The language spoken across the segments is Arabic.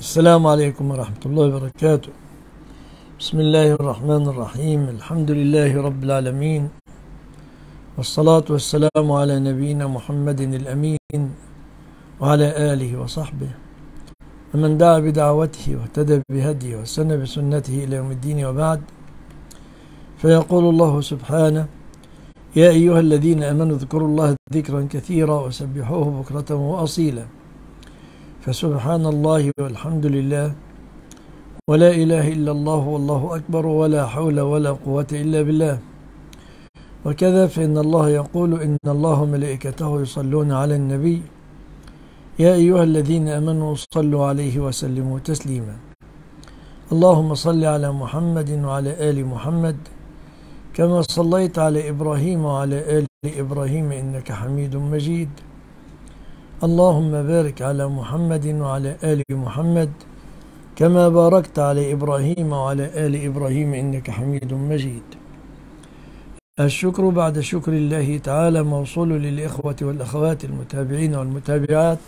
السلام عليكم ورحمة الله وبركاته. بسم الله الرحمن الرحيم. الحمد لله رب العالمين، والصلاة والسلام على نبينا محمد الأمين وعلى آله وصحبه ومن دعا بدعوته واهتدى بهديه واستنى بسنته إلى يوم الدين، وبعد. فيقول الله سبحانه: يا أيها الذين آمنوا اذكروا الله ذكرا كثيرا وسبحوه بكرة وأصيلا. فسبحان الله والحمد لله ولا إله إلا الله والله أكبر ولا حول ولا قوة إلا بالله. وكذا فإن الله يقول: إن الله ملائكته يصلون على النبي يا أيها الذين آمنوا صلوا عليه وسلموا تسليما. اللهم صل على محمد وعلى آل محمد كما صليت على إبراهيم وعلى آل إبراهيم إنك حميد مجيد. اللهم بارك على محمد وعلى آل محمد كما باركت على إبراهيم وعلى آل إبراهيم إنك حميد مجيد. الشكر بعد شكر الله تعالى موصول للإخوة والأخوات المتابعين والمتابعات،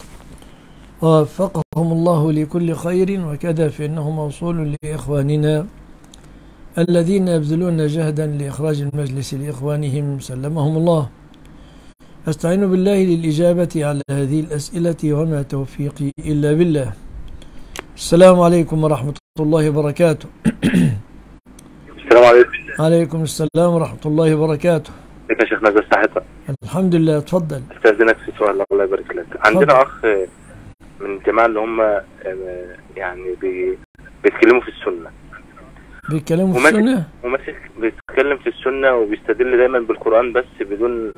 ووفقهم الله لكل خير، وكذا فإنه موصول لإخواننا الذين يبذلون جهدا لإخراج المجلس لإخوانهم سلمهم الله. أستعين بالله للإجابة على هذه الأسئلة، وما توفيقي إلا بالله. السلام عليكم ورحمة الله وبركاته. السلام عليكم. عليكم السلام ورحمة الله وبركاته. كيف يا شيخنا؟ ازي صحتك؟ الحمد لله. اتفضل. استأذنك في سؤال، الله يبارك لك. عندنا أخ من الجماعة اللي هم يعني بيتكلموا في السنة. بيتكلموا في السنة؟ وماسك بيتكلم في السنة وبيستدل دايما بالقرآن، بس بدون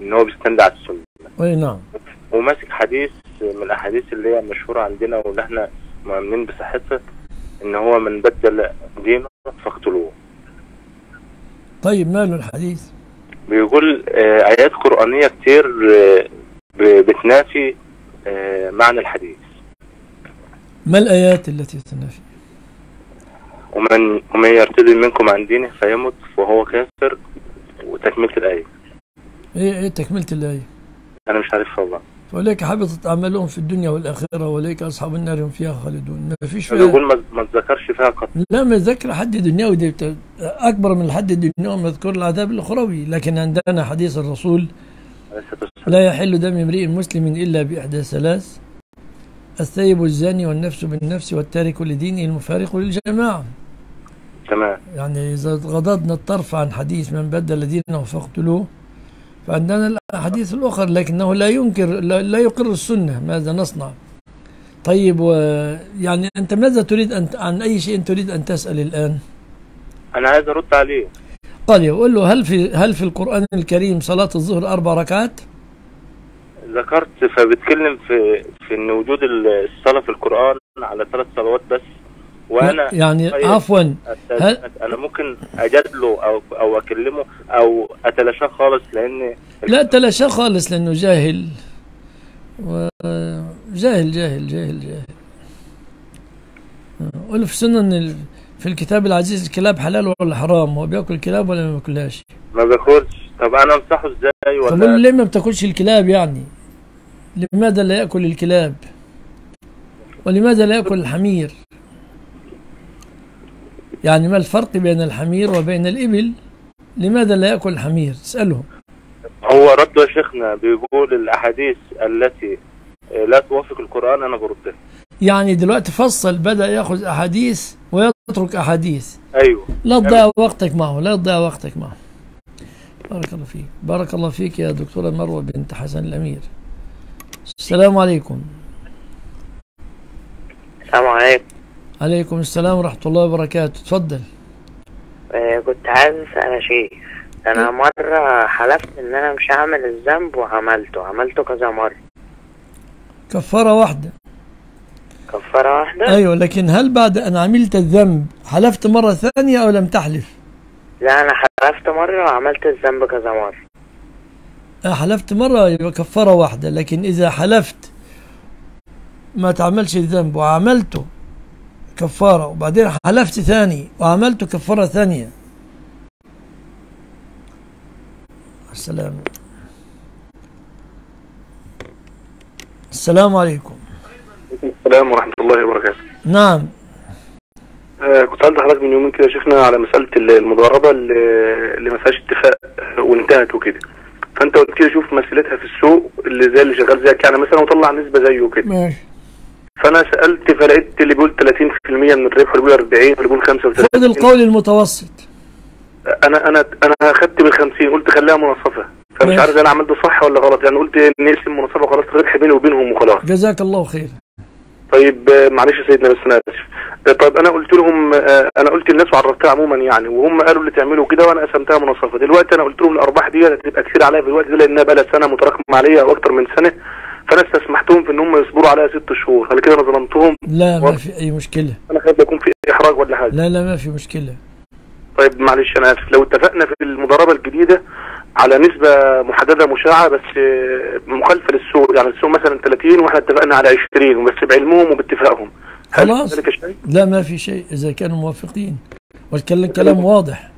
إن هو بيستند على السنة. أي نعم. وماسك حديث من الأحاديث اللي هي مشهورة عندنا واللي إحنا مؤمنين بصحتها، إن هو من بدل دينه فاقتلوه. طيب ماله الحديث؟ بيقول آيات قرآنية كتير بتنافي معنى الحديث. ما الآيات التي تنافي؟ ومن يرتد منكم عن دينه فيمت وهو كافر، وتكملة الآية. إيه تكملة الآية؟ أنا مش عارفها والله. وليك حبطت أعمالهم في الدنيا والآخرة وليك أصحاب النار هم فيها خالدون. ما فيش فيها. بيقول ما تذكرش فيها قتل. لا، ما ذكر حد دنيوي، ده أكبر من الحد الدنيوي، مذكور العذاب الأخروي. لكن عندنا حديث الرسول: لا يحل دم امرئ مسلم إلا بإحدى ثلاث: الثيب الزاني، والنفس بالنفس، والتارك لدينه المفارق للجماعة. تمام. يعني إذا غضضنا الطرف عن حديث من بدل دينه فاقتلوه، فعندنا الحديث الآخر، لكنه لا ينكر، لا يقر السنة. ماذا نصنع؟ طيب، يعني أنت ماذا تريد أن عن أي شيء تريد أن تسأل الآن؟ أنا عايز أرد عليه. قال يقول له: هل في القرآن الكريم صلاة الظهر 4 ركعات؟ ذكرت، فبتكلم في إن وجود الصلاة في القرآن على 3 صلوات بس، وأنا يعني طيب، عفوا، أنا ممكن أجادله أو أكلمه أو أتلاشاه خالص، لأن لا أتلاشاه خالص، لأنه جاهل وجاهل جاهل جاهل جاهل. قول في سنن في الكتاب العزيز: الكلاب حلال ولا حرام؟ هو بياكل كلاب ولا ما بياكلهاش؟ ما بياكلش. طب أنا أنصحه إزاي؟ ولا طب ليه ما بتاكلش الكلاب؟ يعني لماذا لا يأكل الكلاب؟ ولماذا لا يأكل الحمير؟ يعني ما الفرق بين الحمير وبين الإبل؟ لماذا لا يأكل الحمير؟ اسأله. هو رد يا شيخنا، بيقول الأحاديث التي لا توافق القرآن أنا بردها. يعني دلوقتي فصل، بدأ يأخذ أحاديث ويترك أحاديث. أيوه، لا تضيع وقتك معه، لا تضيع وقتك معه. بارك الله فيك، بارك الله فيك يا دكتورة مروة بنت حسن الأمير. السلام عليكم. السلام عليكم. عليكم السلام ورحمة الله وبركاته. اتفضل. كنت عايز أسأل يا شيخ. أنا مرة حلفت إن أنا مش هعمل الذنب وعملته، عملته كذا مرة. كفارة واحدة. كفارة واحدة؟ أيوه، لكن هل بعد أن عملت الذنب حلفت مرة ثانية أو لم تحلف؟ لا، أنا حلفت مرة وعملت الذنب كذا مرة. حلفت مرة يبقى كفارة واحدة، لكن إذا حلفت ما تعملش الذنب وعملته كفارة، وبعدين حلفت ثاني وعملت كفارة ثانية. السلام. السلام عليكم. السلام ورحمة الله وبركاته. نعم. كنت عند حضرتك من يومين كده شفنا على مسألة المضاربة اللي ما فيهاش اتفاق وانتهت وكده. فأنت قلت لي شوف مثلتها في السوق اللي زي اللي شغال زيك يعني مثلا وطلع نسبة زيه وكده. ماشي. فأنا سألت فلقيت اللي بيقول 30% من الربح واللي بيقول 40 واللي بيقول 35. خد القول المتوسط. أنا خدت بال 50 قلت خليها منصفة. فمش عارف انا عملت صح ولا غلط يعني قلت نقسم مناصفه وخلاص الربح بيني وبينهم وخلاص. جزاك الله خير. طيب معلش يا سيدنا بس انا اسف. طيب انا قلت لهم انا قلت للناس وعرفتها عموما يعني وهم قالوا اللي تعملوا كده وانا قسمتها مناصفه. دلوقتي انا قلت لهم الارباح دي هتبقى كتير عليا دلوقتي لانها بقى لها سنه متراكمه عليا او اكتر من سنه فانا استسمحتهم في ان هم يصبروا عليها 6 شهور. هل كده انا ظلمتهم؟ لا ما في اي مشكله. انا خايف يكون في احراج ولا حاجه. لا لا ما في مشكله. طيب معلش انا اسف. لو اتفقنا في المضاربه الجديده على نسبة محددة مشاعة بس مخالفة للسوق يعني السوق مثلا 30 واحنا اتفقنا على 20 بس بعلمهم وباتفاقهم خلاص. لا ما في شيء إذا كانوا موافقين والكلام واضح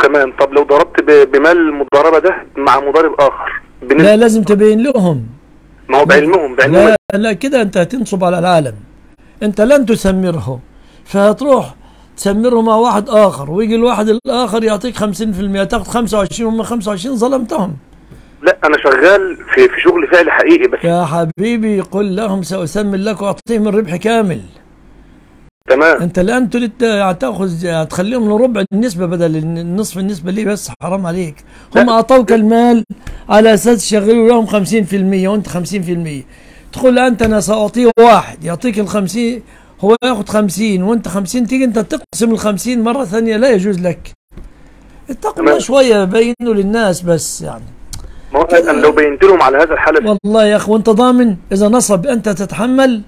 تمام. طب لو ضربت بمال المضاربة ده مع مضارب آخر لا لازم تبين لهم ما هو بعلمهم لا كده أنت هتنصب على العالم. أنت لن تسمره فهتروح تسمره مع واحد اخر ويجي الواحد الاخر يعطيك 50% تاخد 25 هم 25 ظلمتهم. لا انا شغال في شغل فعلي حقيقي بس يا حبيبي قل لهم ساسمن لك واعطيهم الربح كامل. تمام. انت الان تريد هتاخذ هتخليهم لربع النسبه بدل النصف النسبه ليه بس حرام عليك. هم اعطوك المال على اساس يشغلوا لهم 50% وانت 50%. تقول انت انا ساعطيه واحد يعطيك ال 50 هو ياخد 50 وانت 50 تيجي انت تقسم ال 50 مره ثانيه لا يجوز لك. اتقوا الله شويه بينوا للناس بس يعني. ما هو انا لو بينت لهم على هذا الحال والله يا اخي وانت ضامن اذا نصب انت تتحمل؟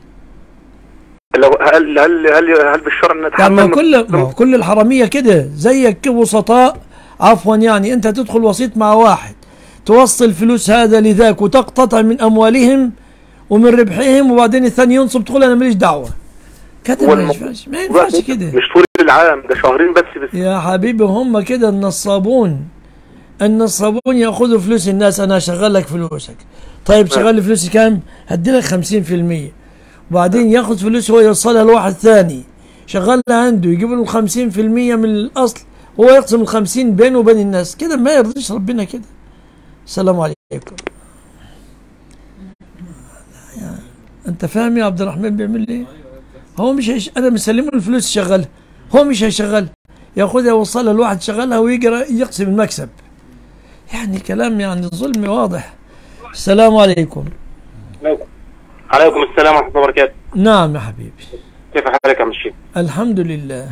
لو هل بالشرع ان نتحمل؟ يعني كل الحراميه كده زيك وسطاء عفوا يعني انت تدخل وسيط مع واحد توصل فلوس هذا لذاك وتقتطع من اموالهم ومن ربحهم وبعدين الثاني ينصب تقول انا ماليش دعوه. كتب ما ينفعش كده مش طول العام ده شهرين بس يا حبيبي. هم كده النصابون ياخذوا فلوس الناس. انا هشغل لك فلوسك طيب شغل لي فلوسي كام؟ هدي لك 50% وبعدين ياخذ فلوس هو يوصلها لواحد ثاني شغلها عنده يجيب له 50% من الاصل هو يقسم ال 50 بينه وبين الناس كده ما يرضيش ربنا كده. السلام عليكم. انت فاهم يا عبد الرحمن بيعمل ايه؟ هو مش انا مسلمه الفلوس يشغلها هو مش هيشغلها ياخدها يوصلها لواحد شغلها ويجي يقسم المكسب. يعني كلام يعني ظلم واضح. السلام عليكم. عليكم السلام ورحمه الله وبركاته. نعم يا حبيبي. كيف حالك يا عم الشيخ؟ الحمد لله.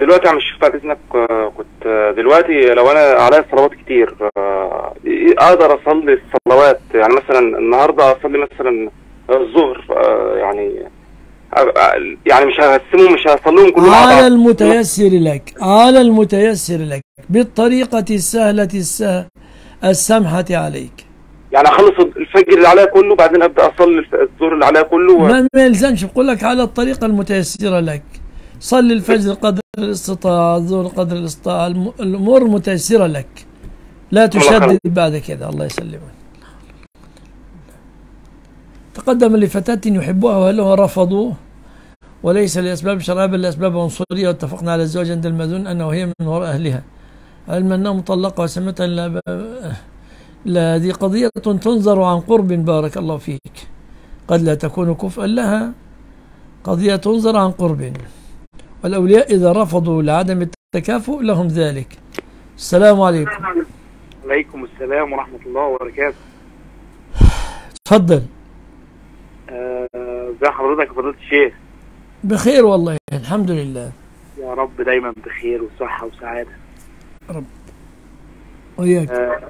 دلوقتي يا عم الشيخ بعد اذنك كنت دلوقتي لو انا عليا صلوات كتير اقدر اصلي الصلوات يعني مثلا النهارده اصلي مثلا الظهر يعني مش هقسمهم مش هصليهم كلهم على المتيسر لك على المتيسر لك بالطريقة السهلة السمحة عليك. يعني اخلص الفجر اللي عليا كله بعدين ابدا اصلي الظهر اللي عليا كله ما يلزمش. بقول لك على الطريقة المتيسرة لك صلي الفجر قدر الاستطاعة الظهر قدر الاستطاعة الامور المتيسرة لك لا تشدد بعد كده. الله يسلمك. تقدم لفتاة يحبها واهلها رفضوه وليس لاسباب شرعيه بل لاسباب عنصريه واتفقنا على الزواج عند المدون انه هي من وراء اهلها علم انها مطلقه وسمتها لا هذه قضيه تنظر عن قرب بارك الله فيك قد لا تكون كفءا لها قضيه تنظر عن قرب والاولياء اذا رفضوا لعدم التكافؤ لهم ذلك. السلام عليكم. وعليكم السلام ورحمه الله وبركاته. تفضل. ازي حضرتك يا فضيلة الشيخ؟ بخير والله الحمد لله. يا رب دايما بخير وصحة وسعادة. رب وياك.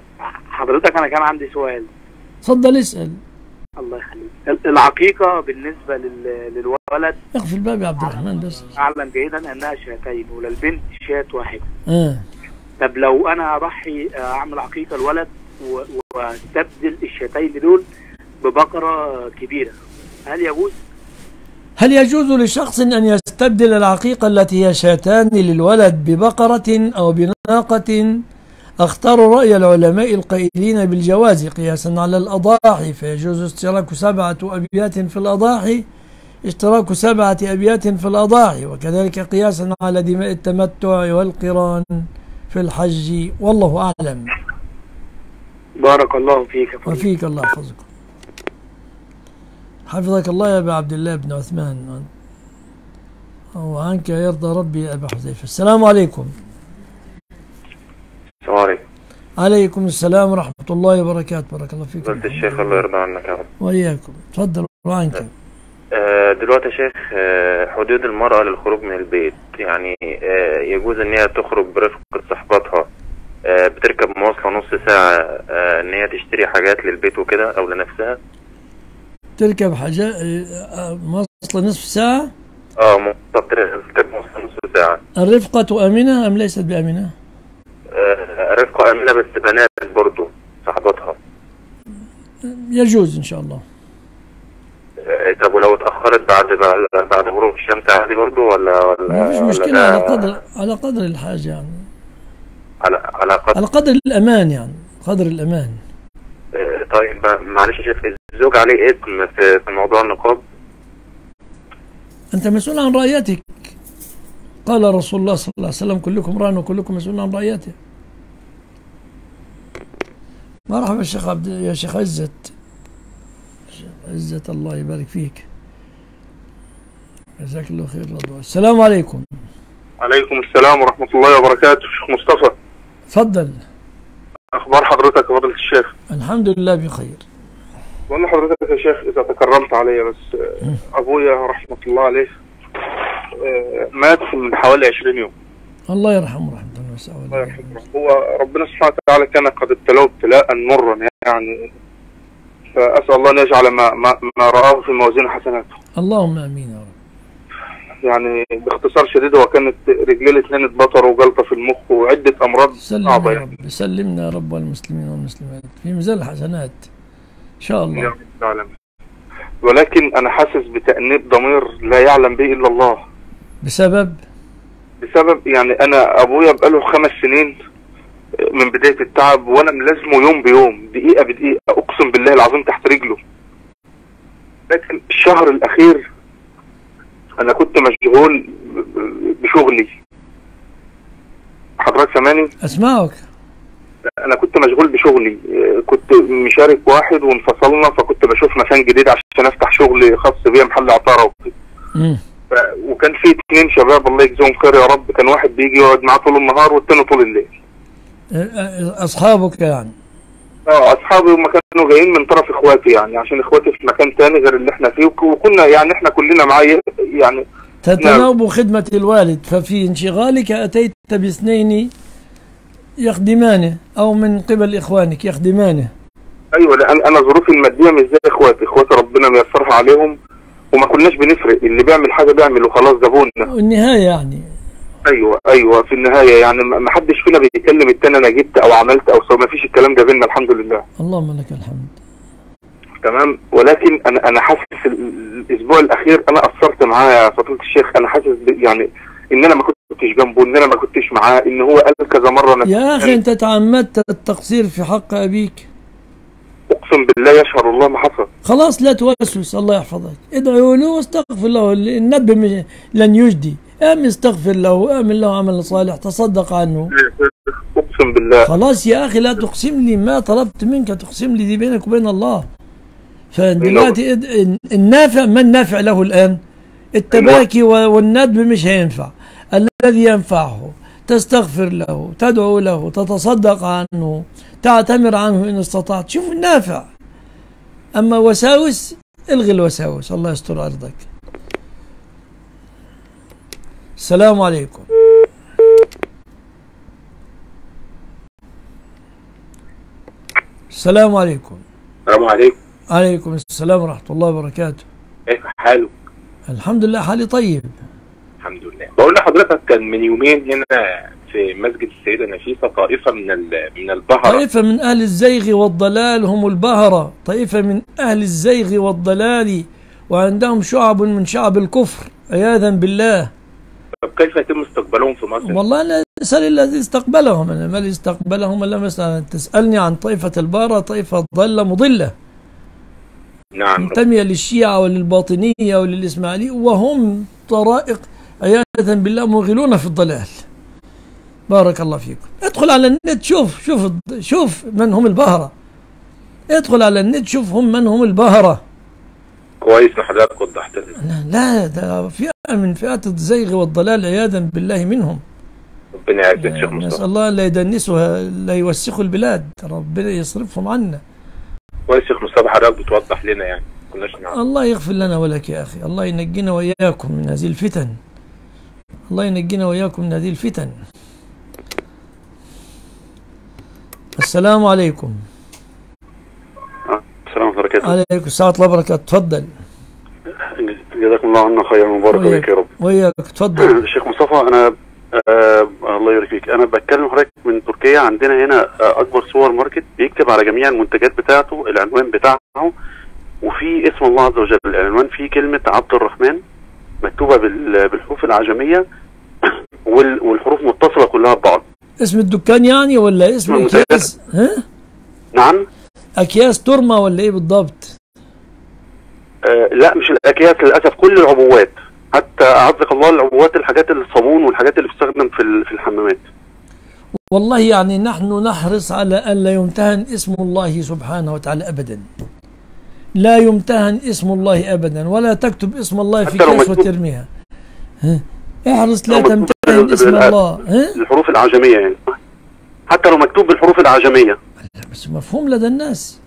حضرتك أنا كان عندي سؤال. اتفضل اسأل. الله يخليك. العقيقة بالنسبة للولد اقفل الباب يا عبد الرحمن بس. أعلم بعيدا أنها شاتين وللبنت شاة واحدة. طب لو أنا أضحي أعمل عقيقة الولد وأستبدل الشاتين دول ببقرة كبيرة هل يجوز؟ هل يجوز لشخص أن يستبدل العقيقة التي هي شاتان للولد ببقرة أو بناقة اختاروا رأي العلماء القائلين بالجواز قياسا على الأضاحي، فيجوز اشتراك 7 أبيات في الأضاحي، وكذلك قياسا على دماء التمتع والقران في الحج، والله أعلم. بارك الله فيك وفيك الله يحفظكم. حفظك الله يا أبا عبد الله بن عثمان وعنك يرضى ربي يا أبا حذيفة. السلام عليكم. السلام عليكم. عليكم السلام ورحمة الله وبركاته. بارك الله فيكم. فضيلة الشيخ الله يرضى عنك يا رب. وإياكم. تفضل وعنك. دلوقتي يا شيخ حدود المرأة للخروج من البيت، يعني يجوز إن هي تخرج برفقة صحباتها، بتركب مواصلة نص ساعة إن هي تشتري حاجات للبيت وكده أو لنفسها. تركب حاجات مواصلة نصف ساعة؟ تركب مواصلة نصف ساعة. الرفقة آمنة أم ليست بآمنة؟ رفقة آمنة بس بنات برضه صاحبتها. يجوز إن شاء الله. طب ولو اتأخرت بعد غروب الشمس عادي برضه ولا؟ مفيش مشكلة، على قدر الحاجة يعني. على قدر الأمان يعني، قدر الأمان. طيب معلش يا شيخ، الزوج عليه إثم في موضوع النقاب؟ أنت مسؤول عن رعيتك. قال رسول الله صلى الله عليه وسلم: كلكم راع وكلكم مسؤول عن رعيته. مرحبا يا شيخ عزت، الله يبارك فيك. جزاك الله خير. رضوان. السلام عليكم. عليكم السلام ورحمة الله وبركاته. شيخ مصطفى. تفضل. أخبار حضرتك يا فضيلة الشيخ؟ الحمد لله بخير. بقول لحضرتك يا شيخ إذا تكرمت عليا بس، أبويا رحمة الله عليه مات من حوالي 20 يوم. الله يرحمه رحمة واسعة. الله يرحمه. هو ربنا سبحانه وتعالى كان قد ابتلاه ابتلاء مرا يعني، فأسأل الله أن يجعل ما رآه في موازين حسناته. اللهم آمين يا رب. يعني باختصار شديد هو كانت رجليه الاثنين اتبطروا وجلطه في المخ وعده امراض صعبه يعني. سلمنا يا رب والمسلمين والمسلمات في ميزان الحسنات ان شاء الله. يا رب العالمين. ولكن انا حاسس بتأنيب ضمير لا يعلم به الا الله. بسبب يعني انا ابويا بقاله 5 سنين من بدايه التعب وانا ملازمه يوم بيوم دقيقه بدقيقه، اقسم بالله العظيم تحت رجله. لكن الشهر الاخير أنا كنت مشغول بشغلي. حضرتك سامعني؟ أسمعك. أنا كنت مشغول بشغلي، كنت مشارك واحد وانفصلنا، فكنت بشوف مكان جديد عشان أفتح شغل خاص بيا، محل عطارة وكده. وكان في 2 شباب الله يجزيهم خير يا رب، كان واحد بيجي يقعد معاه طول النهار والتاني طول الليل. أصحابك يعني؟ أصحابي هم كانوا جايين من طرف إخواتي يعني، عشان إخواتي في مكان تاني غير اللي إحنا فيه، وكنا يعني إحنا كلنا معايا يعني. تتناوب خدمة الوالد، ففي انشغالك أتيت ب2 يخدمانه أو من قبل إخوانك يخدمانه. أيوه، لأن أنا ظروفي المادية مش زي إخواتي ربنا ميسرها عليهم، وما كناش بنفرق، اللي بيعمل حاجة بيعمل وخلاص ده بونا. النهاية يعني. ايوه في النهايه يعني ما حدش فينا بيتكلم التاني انا جبت او عملت او سويت، ما فيش الكلام ده بينا الحمد لله. اللهم لك الحمد. تمام، ولكن انا حاسس الاسبوع الاخير انا قصرت معاه يا فضيله الشيخ. انا حاسس يعني ان انا ما كنتش جنبه، ان انا ما كنتش معاه، ان هو قال كذا مره انا. يا اخي انت تعمدت التقصير في حق ابيك. اقسم بالله يشهر الله ما حصل. خلاص لا توسوس، الله يحفظك، ادعوا له واستغفر له، الندب لن يجدي. استغفر له، اعمل له عمل صالح، تصدق عنه. اقسم بالله. خلاص يا اخي لا تقسم لي ما طلبت منك، تقسم لي دي بينك وبين الله. فدلوقتي النافع، ما النافع له الان؟ التباكي والندب مش هينفع. الذي ينفعه تستغفر له، تدعو له، تتصدق عنه، تعتمر عنه ان استطعت، شوف النافع. اما وساوس الغي الوساوس، الله يستر ارضك. السلام عليكم. السلام عليكم. السلام عليكم. عليكم السلام ورحمة الله وبركاته. كيف حالك؟ الحمد لله حالي طيب. الحمد لله. بقول لحضرتك كان من يومين هنا في مسجد السيدة نفيسة طائفة من البهرة. طائفة من أهل الزيغ والضلال هم البهرة، طائفة من أهل الزيغ والضلال، وعندهم شعب من شعب الكفر عياذا بالله. طب كيف يتم استقبالهم في مصر؟ والله أنا فبئس للذي استقبلهم، إنما الذي استقبلهم لم يسأل. تسألني عن طائفة البارة، طائفة ضالة مضلة، نعم، منتمية للشيعة وللباطنية وللإسماعيلية، وهم طرائق عياذا بالله مغلون في الضلال. بارك الله فيكم. ادخل على النت شوف شوف شوف من هم البهرة، ادخل على النت شوف هم من هم البهرة. كويس حضرتك وضحت لي. لا ده فئة من فئات الزيغ والضلال عياذا بالله منهم. ربنا يعافيك شيخ مصطفى. نسأل الله لا يدنسها، لا يوسخوا البلاد، ربنا يصرفهم عنا. كويس شيخ مصطفى حضرتك بتوضح لنا يعني، ما كناش نعرف. الله يغفر لنا ولك يا أخي، الله ينجينا وإياكم من هذه الفتن. الله ينجينا وإياكم من هذه الفتن. السلام عليكم. السلام ورحمة الله وبركاته. عليكم السلام ورحمة الله وبركاته، تفضل. جزاكم الله عنا خيرا وبارك فيك يا رب. وإياك، تفضل. الشيخ مصطفى أنا الله يبارك فيك، أنا بتكلم حضرتك من تركيا. عندنا هنا أكبر سوبر ماركت بيكتب على جميع المنتجات بتاعته العنوان بتاعه، وفي اسم الله عز وجل، العنوان فيه كلمة عبد الرحمن مكتوبة بالحروف العجمية والحروف متصلة كلها ببعض. اسم الدكان يعني ولا اسم أكياس؟ ها؟ نعم؟ أكياس ترمى ولا إيه بالضبط؟ لا مش الأكياس للأسف، كل العبوات، حتى أعزك الله العبوات، الحاجات الصابون والحاجات اللي بتستخدم في الحمامات. والله يعني نحن نحرص على أن لا يمتهن اسم الله سبحانه وتعالى أبدا. لا يمتهن اسم الله أبدا، ولا تكتب اسم الله في كاس وترميها. احرص لا تمتهن اسم الله. الحروف العجمية يعني، حتى لو مكتوب بالحروف العجمية بس مفهوم لدى الناس.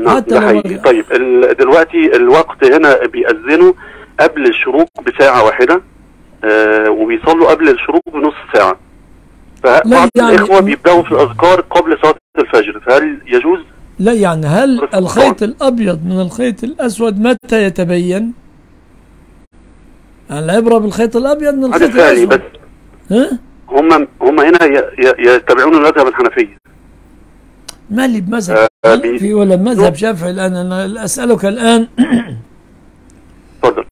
نعم ده حقيقي. طيب دلوقتي الوقت هنا بيأذنوا قبل الشروق بساعة واحدة، وبيصلوا قبل الشروق بنص ساعة، فبعض يعني الإخوة بيبدأوا في الأذكار قبل صلاة الفجر، فهل يجوز؟ لا يعني هل الخيط الأبيض من الخيط الأسود متى يتبين؟ يعني العبرة بالخيط الأبيض من الخيط الأسود بس. ها؟ هم هنا يتبعون المذهب الحنفية. مالي بمذهب حنفي ولا بمذهب شافعي الآن، أنا أسألك الآن. اتفضل.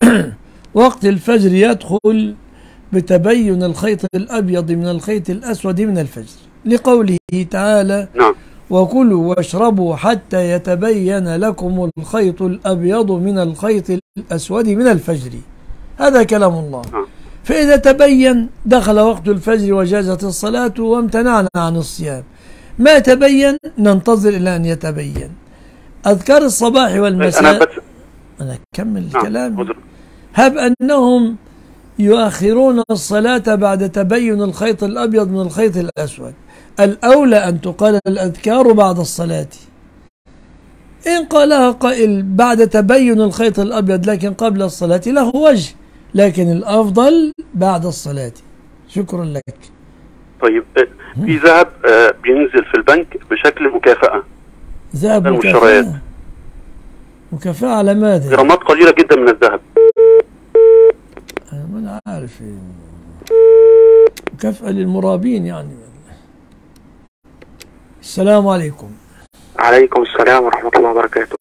وقت الفجر يدخل بتبين الخيط الأبيض من الخيط الأسود من الفجر، لقوله تعالى نعم وكلوا واشربوا حتى يتبين لكم الخيط الأبيض من الخيط الأسود من الفجر، هذا كلام الله. نعم. فإذا تبين دخل وقت الفجر وجازت الصلاة وامتنعنا عن الصيام. ما تبين ننتظر إلى أن يتبين. أذكار الصباح والمساء، أنا أكمل الكلام. هب أنهم يؤخرون الصلاة بعد تبين الخيط الأبيض من الخيط الأسود. الأولى أن تقال الأذكار بعد الصلاة، إن قالها قائل بعد تبين الخيط الأبيض لكن قبل الصلاة له وجه، لكن الأفضل بعد الصلاة. شكرا لك. طيب في ذهب بينزل في البنك بشكل مكافأة، ذهب المشتريات مكافأة على ماذا؟ جرامات قليلة جدا من الذهب، أنا عارف مكافأة للمرابين يعني. السلام عليكم. عليكم السلام ورحمة الله وبركاته.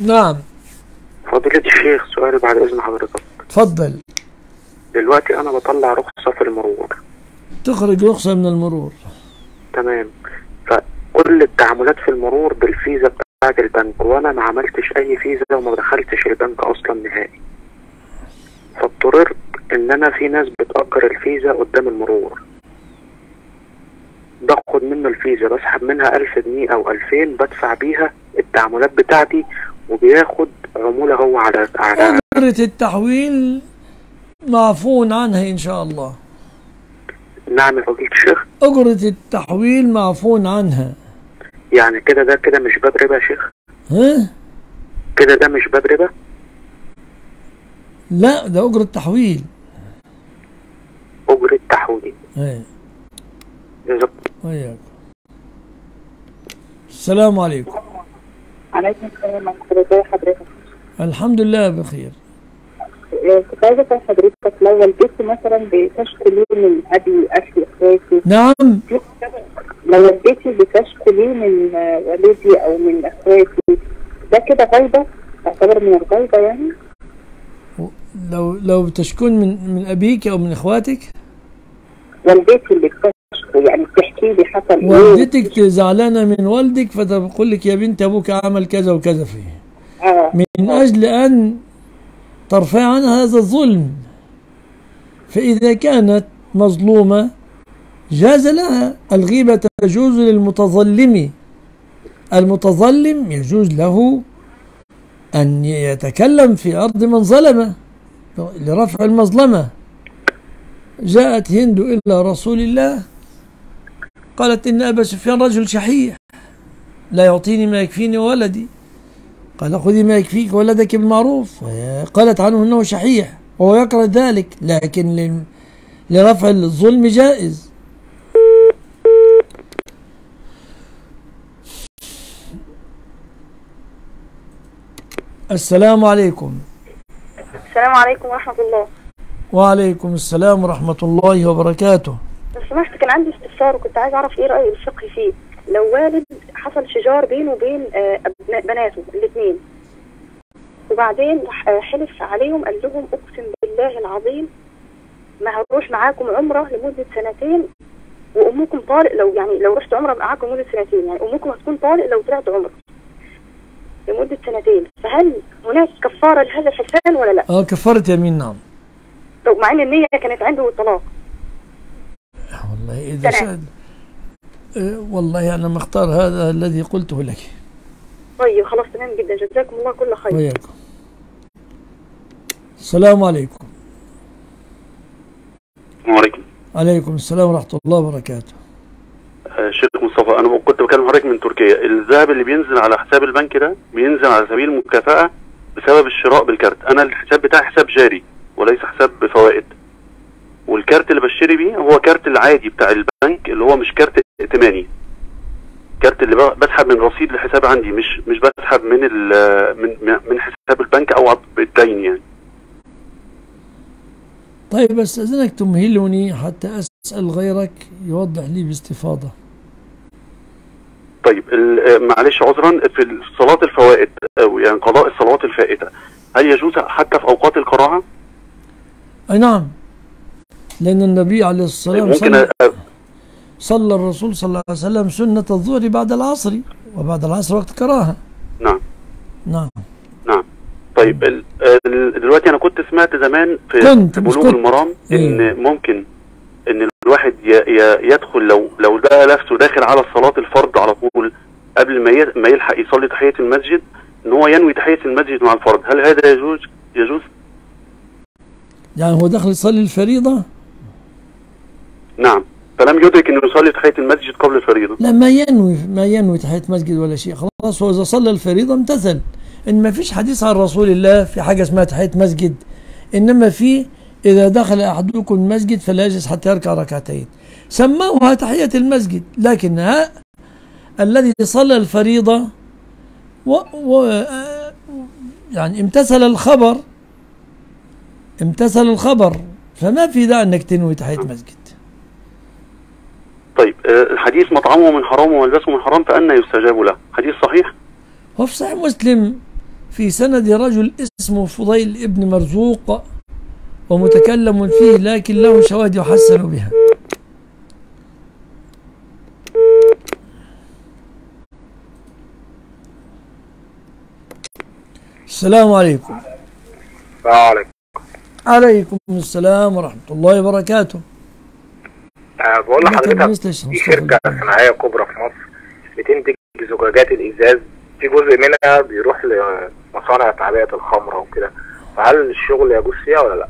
نعم فضيلة الشيخ سؤالي بعد إذن حضرتك. اتفضل. دلوقتي أنا بطلع رخصة في المرور. تخرج رخصة من المرور. تمام. فكل التعاملات في المرور بالفيزا بتاعة البنك، وأنا ما عملتش أي فيزا وما دخلتش البنك أصلا نهائي. فاضطررت إن أنا في ناس بتأجر الفيزا قدام المرور. باخد منه الفيزا بسحب منها 1000 جنيه أو 2000 بدفع بيها التعاملات بتاعتي، وبياخد عمولة هو على فكرة التحويل معفون عنها إن شاء الله. نعم يا فضيلة الشيخ. أجرة التحويل معفون عنها. يعني كده ده كده مش باب ربا يا شيخ؟ ها؟ كده ده مش باب ربا؟ لا ده أجرة تحويل. أجرة تحويل. إيه. جزاك الله. السلام عليكم. عليكم السلام ورحمة الله وبركاته. الحمد لله بخير. كنت عايزه اسال حضرتك لو والدتي مثلا بتشتكي من ابي اكل اخواتي. نعم. لو والدتي بتشتكي من والدي او من اخواتي، ده كده غيبه؟ تعتبر من الغيبه يعني؟ لو بتشكون من ابيك او من اخواتك؟ والدتي اللي بتشكو، يعني بتحكي لي حصل ايه. والدتك زعلانه من والدك فبقول لك يا بنت ابوك عمل كذا وكذا فيه. من اجل ان ترفع عنها هذا الظلم. فاذا كانت مظلومه جاز لها. الغيبه تجوز للمتظلم. المتظلم يجوز له ان يتكلم في ارض من ظلمه لرفع المظلمه. جاءت هند الى رسول الله قالت ان ابا سفيان رجل شحيح لا يعطيني ما يكفيني ولدي. قال خذي ما يكفيك ولدك بالمعروف. قالت عنه انه شحيح وهو يكره ذلك، لكن لرفع الظلم جائز. السلام عليكم. السلام عليكم ورحمة الله. وعليكم السلام ورحمة الله وبركاته. لو سمحت كان عندي استفسار وكنت عايز اعرف ايه رأي الفقهي فيه. لو والد حصل شجار بينه وبين بناته الاثنين وبعدين حلف عليهم قال لهم اقسم بالله العظيم ما هروح معاكم عمره لمده 2 سنين وامكم طالق، لو يعني لو رحت عمره معاكم لمده 2 سنين يعني امكم هتكون طالق لو طلعت عمره لمده 2 سنين، فهل هناك كفاره لهذا الحسان ولا لا؟ كفاره يمين نعم. طب مع ان النيه كانت عنده الطلاق. والله اذا سأل والله انا مختار هذا الذي قلته لك. طيب خلاص تمام جدا، جزاكم الله كل خير. وياكم. السلام عليكم. السلام عليكم. عليكم السلام ورحمه الله وبركاته. شيخ مصطفى انا كنت بكلم حضرتك من تركيا، الذهب اللي بينزل على حساب البنك ده بينزل على سبيل المكافاه بسبب الشراء بالكارت، انا الحساب بتاعي حساب جاري وليس حساب بفوائد. والكارت اللي بشتري بيه هو كارت العادي بتاع البنك اللي هو مش كارت ائتماني. كارت اللي بسحب من رصيد لحساب عندي مش بسحب من من حساب البنك او بالدين يعني. طيب استاذنك تمهلني حتى اسال غيرك يوضح لي باستفاضه. طيب معلش عذرا، في صلاه الفوائد او يعني قضاء الصلوات الفائته هل يجوز حتى في اوقات القراءه؟ اي نعم، لأن النبي عليه الصلاة والسلام صلى الرسول صلى الله عليه وسلم سنة الظهر بعد العصر، وبعد العصر وقت كراهة. نعم نعم نعم. طيب دلوقتي أنا كنت سمعت زمان في بلوغ المرام إن ممكن إن الواحد يدخل لو لقى نفسه داخل على صلاة الفرض على طول قبل ما يلحق يصلي تحية المسجد إن هو ينوي تحية المسجد مع الفرض، هل هذا يجوز؟ يجوز؟ يعني هو داخل يصلي الفريضة؟ نعم، فلم يدرك انه يصلي تحية المسجد قبل الفريضة. لا ما ينوي تحية مسجد ولا شيء، خلاص هو إذا صلى الفريضة امتثل، إن ما فيش حديث عن رسول الله في حاجة اسمها تحية مسجد، إنما في إذا دخل أحدكم المسجد فلا يجلس حتى يركع ركعتين. سموها تحية المسجد، لكنها الذي صلى الفريضة يعني امتثل الخبر فما في داعي إنك تنوي تحية مسجد. طيب الحديث مطعمه من حرام وملبسه من حرام فأنى يستجاب له، حديث صحيح؟ هو في صحيح مسلم في سند رجل اسمه فضيل ابن مرزوق ومتكلم فيه لكن له شواهد يحسن بها. السلام عليكم. السلام عليكم. عليكم السلام ورحمة الله وبركاته. بقول لحضرتك في شركه صناعيه كبرى في مصر بتنتج زجاجات الازاز، في جزء منها بيروح لمصانع تعبئه الخمره وكده، فهل الشغل يجوز فيها ولا لا؟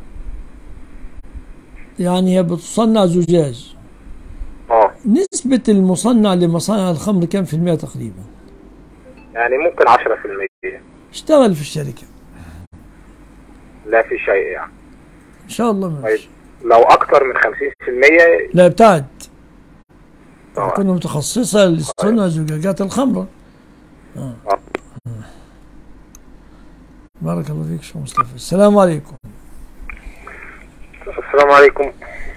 يعني هي بتصنع زجاج. نسبه المصنع لمصانع الخمر كام في المية تقريبا؟ يعني ممكن 10%. اشتغل في الشركه. لا في شيء يعني. ان شاء الله ماشي. لو اكتر من 50% لا ابتعد. تكون متخصصه لصنع زجاجات الخمره. بارك الله فيك شيخ مصطفى. السلام عليكم. السلام عليكم.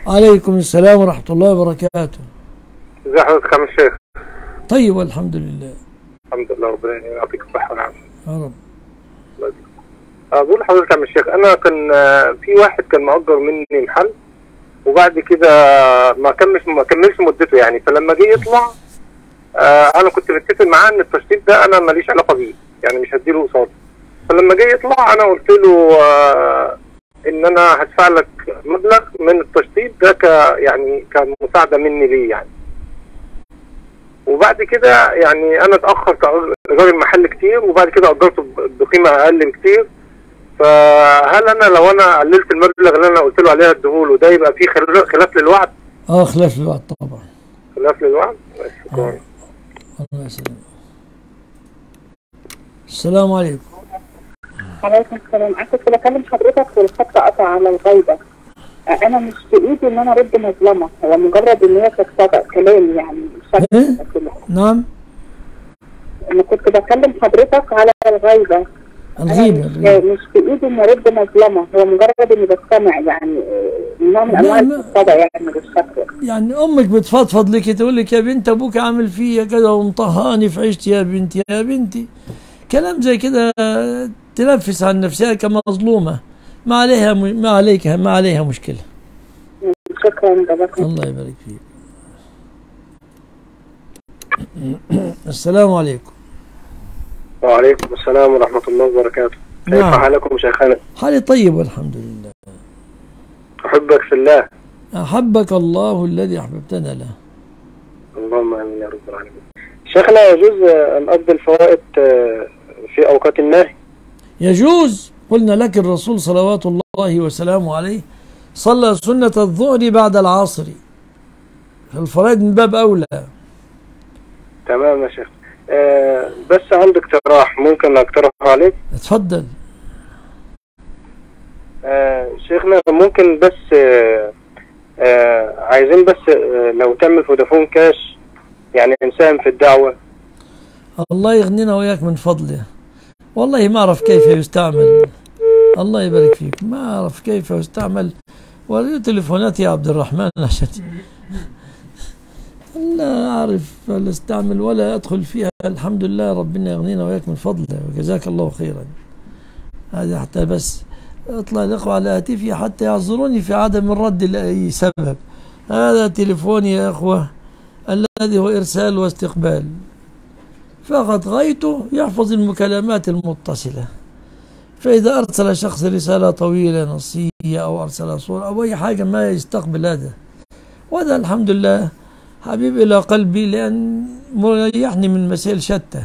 عليكم السلام ورحمه الله وبركاته. ازي حضرتك يا شيخ؟ طيب والحمد لله. الحمد لله ربنا يعطيك الصحه والعافيه. يا رب. الله يديك. بقول لحضرتك يا عم الشيخ، انا كان في واحد كان مأجر مني محل وبعد كده ما كملش مدته يعني. فلما جه يطلع انا كنت متفق معاه ان التشطيب ده انا ماليش علاقه بيه يعني، مش هديله قصاده. فلما جه يطلع انا قلت له ان انا هدفع لك مبلغ من التشطيب ده يعني كمساعده مني ليه يعني. وبعد كده يعني انا اتاخر ايجار المحل كتير، وبعد كده اجرته بقيمه اقل كتير. فهل انا لو انا قللت المبلغ اللي انا قلت له عليه هديهوله ده يبقى فيه خلاف للوعد؟ اه خلاف للوعد طبعا. خلاف للوعد؟ شكرا. الله يسلمك. السلام عليكم. عليكم السلام. انا كنت بكلم حضرتك والخط قطع على الغيبه. انا مش في ايدي ان انا ارد مظلمه، هو مجرد ان هي كانت كلام يعني نعم. انا كنت بكلم حضرتك على الغيبه. الغيبه مش في ايدي ان ارد مظلمه، هو مجرد اني بستمع يعني نوع من انواع الصدى يعني بالشكل. يعني امك بتفضفض لك تقول لك يا بنت ابوك عامل فيا كده ومطهقاني في عيشتي يا بنتي يا بنتي. كلام زي كده تنفس عن نفسها كمظلومه، ما عليها مشكله. شكرا جزاك الله يبارك فيك. السلام عليكم. وعليكم السلام ورحمه الله وبركاته. كيف حالكم شيخنا؟ حالي طيب والحمد لله. احبك في الله. احبك الله الذي احببتنا له. اللهم امين يا رب العالمين. شيخ لا يجوز ان اقضي الفوائد في اوقات النهي؟ يجوز، قلنا لك الرسول صلوات الله وسلامه عليه صلى سنة الظهر بعد العصر، الفرائض من باب أولى. تمام يا شيخ. بس عندي اقتراح ممكن اقترحه عليك؟ اتفضل. شيخنا ممكن بس عايزين بس لو تعمل فودافون كاش يعني نساهم في الدعوة. الله يغنينا وياك من فضله. والله ما أعرف كيف يستعمل. الله يبارك فيك. ما أعرف كيف يستعمل ولا تليفونات يا عبد الرحمن عشان لا أعرف ولا أستعمل ولا أدخل فيها. الحمد لله ربنا يغنينا وياك من فضله وجزاك الله خيرا. هذا حتى بس أطلع الأخوة على هاتفي حتى يعذروني في عدم الرد لأي سبب. هذا تليفوني يا أخوة الذي هو إرسال واستقبال فقط، غايته يحفظ المكالمات المتصلة، فإذا أرسل شخص رسالة طويلة نصية أو أرسل صورة أو أي حاجة ما يستقبل هذا، وهذا الحمد لله حبيب إلى قلبي لأن مريحني من مسائل شتى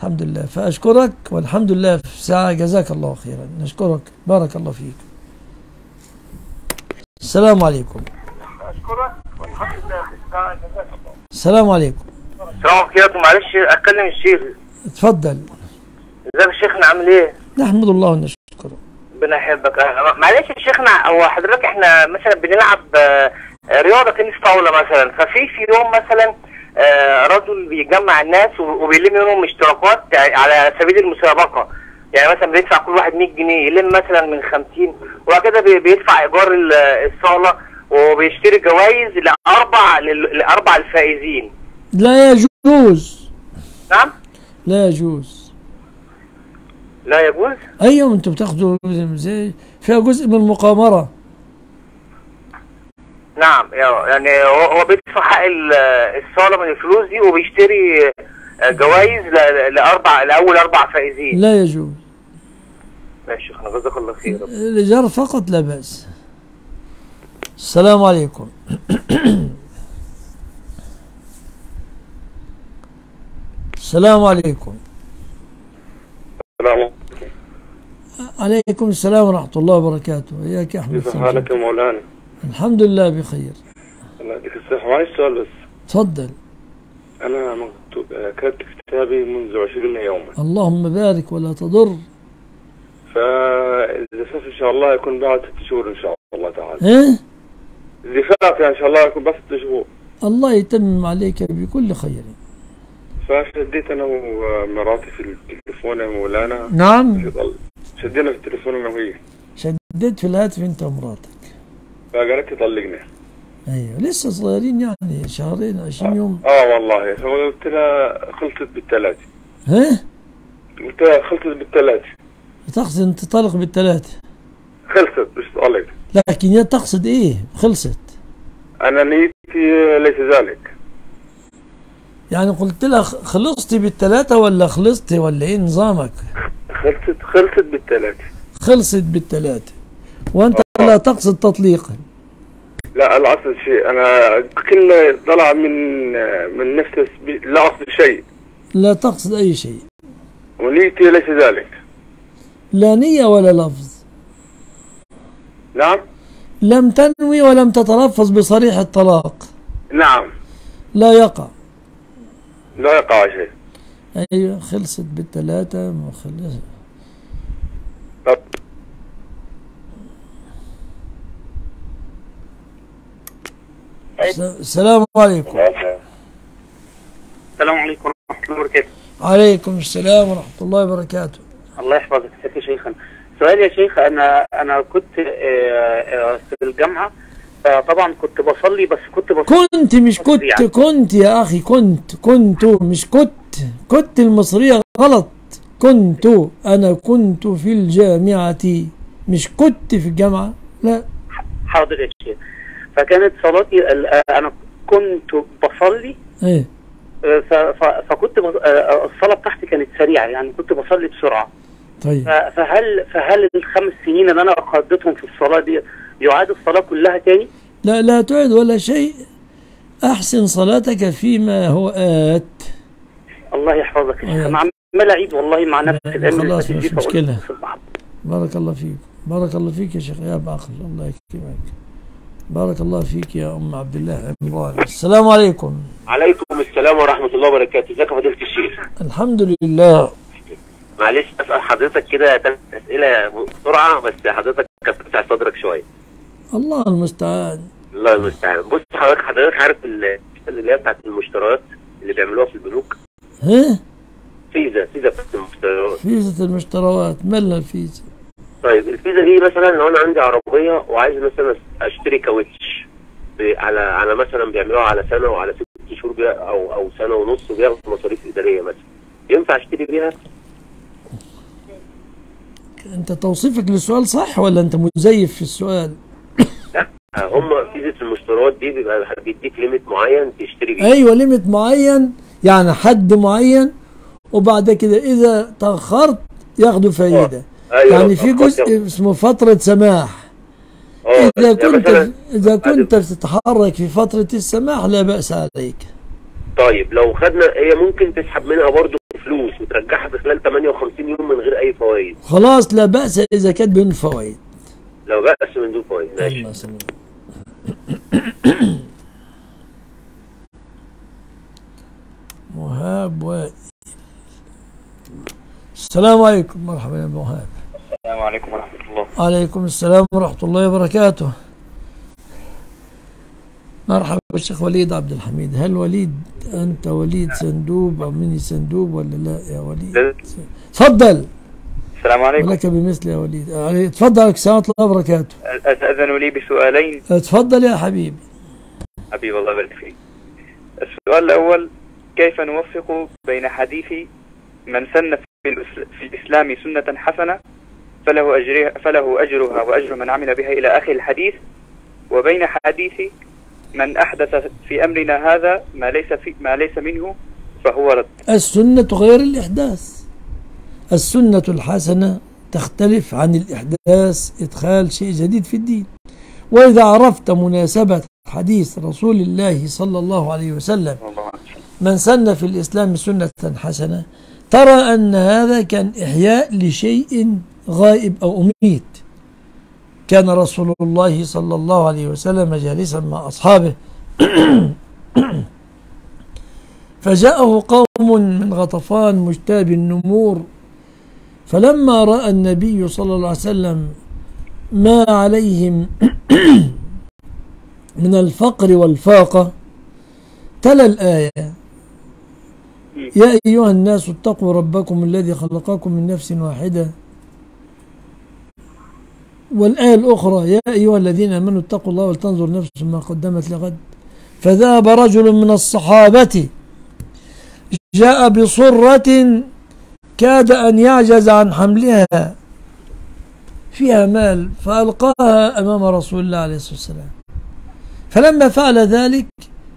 الحمد لله. فأشكرك والحمد لله في ساعة، جزاك الله خيرا. نشكرك بارك الله فيك. السلام عليكم. أشكرك والحمد لله في ساعة، جزاك الله. السلام عليكم. السلام عليكم. معلش اتكلم الشيخ. اتفضل. ازيك شيخنا عامل ايه؟ نحمد الله ونشكره. ربنا يحبك. معلش يا شيخنا، هو حضرتك احنا مثلا بنلعب رياضه تنس طاوله مثلا، في يوم مثلا رجل بيجمع الناس وبيلم منهم اشتراكات على سبيل المسابقه، يعني مثلا بيدفع كل واحد 100 جنيه يلم مثلا من 50 وهكذا، بيدفع ايجار الصاله وبيشتري جوائز لاربع الفائزين. لا يجوز. نعم؟ لا يجوز. لا يجوز؟ ايوه انتم بتاخدوا زي فيها جزء من المقامرة. نعم يعني هو بيدفع حق الصالة من الفلوس دي وبيشتري جوائز لأول أربع فائزين. لا يجوز. ماشي يا شيخنا جزاك الله خير. الإيجار فقط لا بأس. السلام عليكم. السلام عليكم. السلام عليكم. عليكم السلام ورحمة الله وبركاته. إياك يا أحمد. كيف حالك يا مولانا؟ الحمد لله بخير. الله يديك الصحة. معلش سؤال بس. اتفضل. أنا كتبت كتابي منذ 20 يوما. اللهم بارك ولا تضر. فالزفاف إن شاء الله يكون بعد 6 شهور إن شاء الله تعالى. إيه؟ الزفاف يعني إن شاء الله يكون بعد 6 شهور. الله يتمم عليك بكل خير. فشديت انا ومراتي في التليفون يا مولانا. نعم. شدينا في التليفون انا وهي. شديت في الهاتف انت ومراتك. فقالت لي طلقنا. ايوه لسه صغيرين يعني شهرين 20 يوم. والله قلت لها خلطت بالثلاثه. ها؟ قلت لها خلطت بالثلاثه. تقصد انت طلق بالثلاثه؟ خلصت مش طلقت. لكن تقصد ايه؟ خلصت. انا نيتي ليس ذلك. يعني قلت لها خلصتي بالثلاثة ولا خلصتي ولا ايه نظامك؟ خلصت بالثلاثة. خلصت بالثلاثة. وانت لا تقصد تطليقا. لا لا اقصد شيء، انا كلمة طلع من نفسي، لا اقصد شيء. لا تقصد اي شيء. ونيتي ليس ذلك. لا نية ولا لفظ. نعم. لم تنوي ولم تتلفظ بصريح الطلاق. نعم. لا يقع. لا يقع شيء. ايوه خلصت بالثلاثة. ما خلصت. طب. السلام عليكم. السلام عليكم ورحمة الله وبركاته. عليكم السلام ورحمة الله وبركاته. الله يحفظك يا شيخنا. سؤال يا شيخ، انا كنت في الجامعه، طبعا كنت بصلي، بس كنت مش كنت يعني. كنت يا اخي، كنت مش كنت المصريه غلط. كنت انا كنت في الجامعه، مش كنت في الجامعه. لا حاضر يا شيخ. فكانت صلاتي، انا كنت بصلي ايه، فكنت الصلاه بتاعتي كانت سريعه، يعني كنت بصلي بسرعه. طيب. فهل الخمس سنين اللي انا قضيتهم في الصلاه دي يعاد الصلاه كلها تاني؟ لا لا تعد ولا شيء. احسن صلاتك فيما هو آت. الله يحفظك. انا عمال اعيد والله مع نفسي الان. خلاص مش مشكله. بارك الله فيك، بارك الله فيك يا شيخ، يا ابو عقل الله يكرمك. بارك الله فيك يا ام عبد الله عمران. السلام عليكم. عليكم السلام ورحمه الله وبركاته. ازيك يا فضيله الشيخ؟ الحمد لله. معلش اسال حضرتك كده 3 اسئله بسرعه، بس حضرتك كفتح صدرك شويه. الله المستعان. الله المستعان. بص حضرتك عارف اللي هي بتاعت المشتريات اللي بيعملوها في البنوك؟ ها؟ فيزا بتاعت المشتريات. فيزا المشتريات، مالها الفيزا؟ طيب الفيزا دي مثلا لو انا عندي عربيه وعايز مثلا اشتري كاوتش على مثلا بيعملوها على سنه وعلى 6 شهور او سنه ونص، وبياخدوا مصاريف اداريه مثلا، ينفع اشتري بيها؟ انت توصيفك للسؤال صح ولا انت مزيف في السؤال؟ لا هم فيزة المشتريات دي بيبقى بيديك ليميت معين تشتري بيه. ايوه ليميت معين، يعني حد معين، وبعد كده اذا تاخرت ياخدوا فايده. أيوة يعني في جزء اسمه فتره سماح. اذا كنت بتتحرك في فتره السماح لا باس عليك. طيب لو خدنا، هي ممكن تسحب منها برضه فلوس وترجعها خلال 58 يوم من غير اي فوائد. خلاص لا باس اذا كانت بدون فوائد. لو باس من دون فوائد. ماشي. مهاب وائل. السلام عليكم. مرحبا يا مهاب. السلام عليكم ورحمه الله. وعليكم السلام ورحمه الله وبركاته. مرحبا بالشيخ وليد عبد الحميد. هل وليد انت وليد صندوب او مني صندوب ولا لا يا وليد؟ تفضل. السلام عليكم. لك بمثل يا وليد. تفضل. عليكم السلام ورحمه الله وبركاته. استاذن لي بسؤالين. تفضل يا حبيبي. حبيبي الله يبارك فيك. السؤال الاول، كيف نوفق بين حديث من سن في الاسلام سنه حسنه فله اجرها واجر من عمل بها الى اخر الحديث، وبين حديث من أحدث في أمرنا هذا ما ليس منه فهو رد؟ السنة غير الإحداث. السنة الحسنة تختلف عن الإحداث، إدخال شيء جديد في الدين. وإذا عرفت مناسبة حديث رسول الله صلى الله عليه وسلم من سن في الإسلام سنة حسنة، ترى أن هذا كان إحياء لشيء غائب أو أميت. كان رسول الله صلى الله عليه وسلم جالسا مع أصحابه فجاءه قوم من غطفان مجتاب النمور، فلما رأى النبي صلى الله عليه وسلم ما عليهم من الفقر والفاقة تلا الآية: يا أيها الناس اتقوا ربكم الذي خلقكم من نفس واحدة، والآية الأخرى: يا أيها الذين آمنوا اتقوا الله ولتنظر نفس ما قدمت لغد. فذهب رجل من الصحابة جاء بصرة كاد أن يعجز عن حملها، فيها مال فألقاها أمام رسول الله عليه الصلاة والسلام، فلما فعل ذلك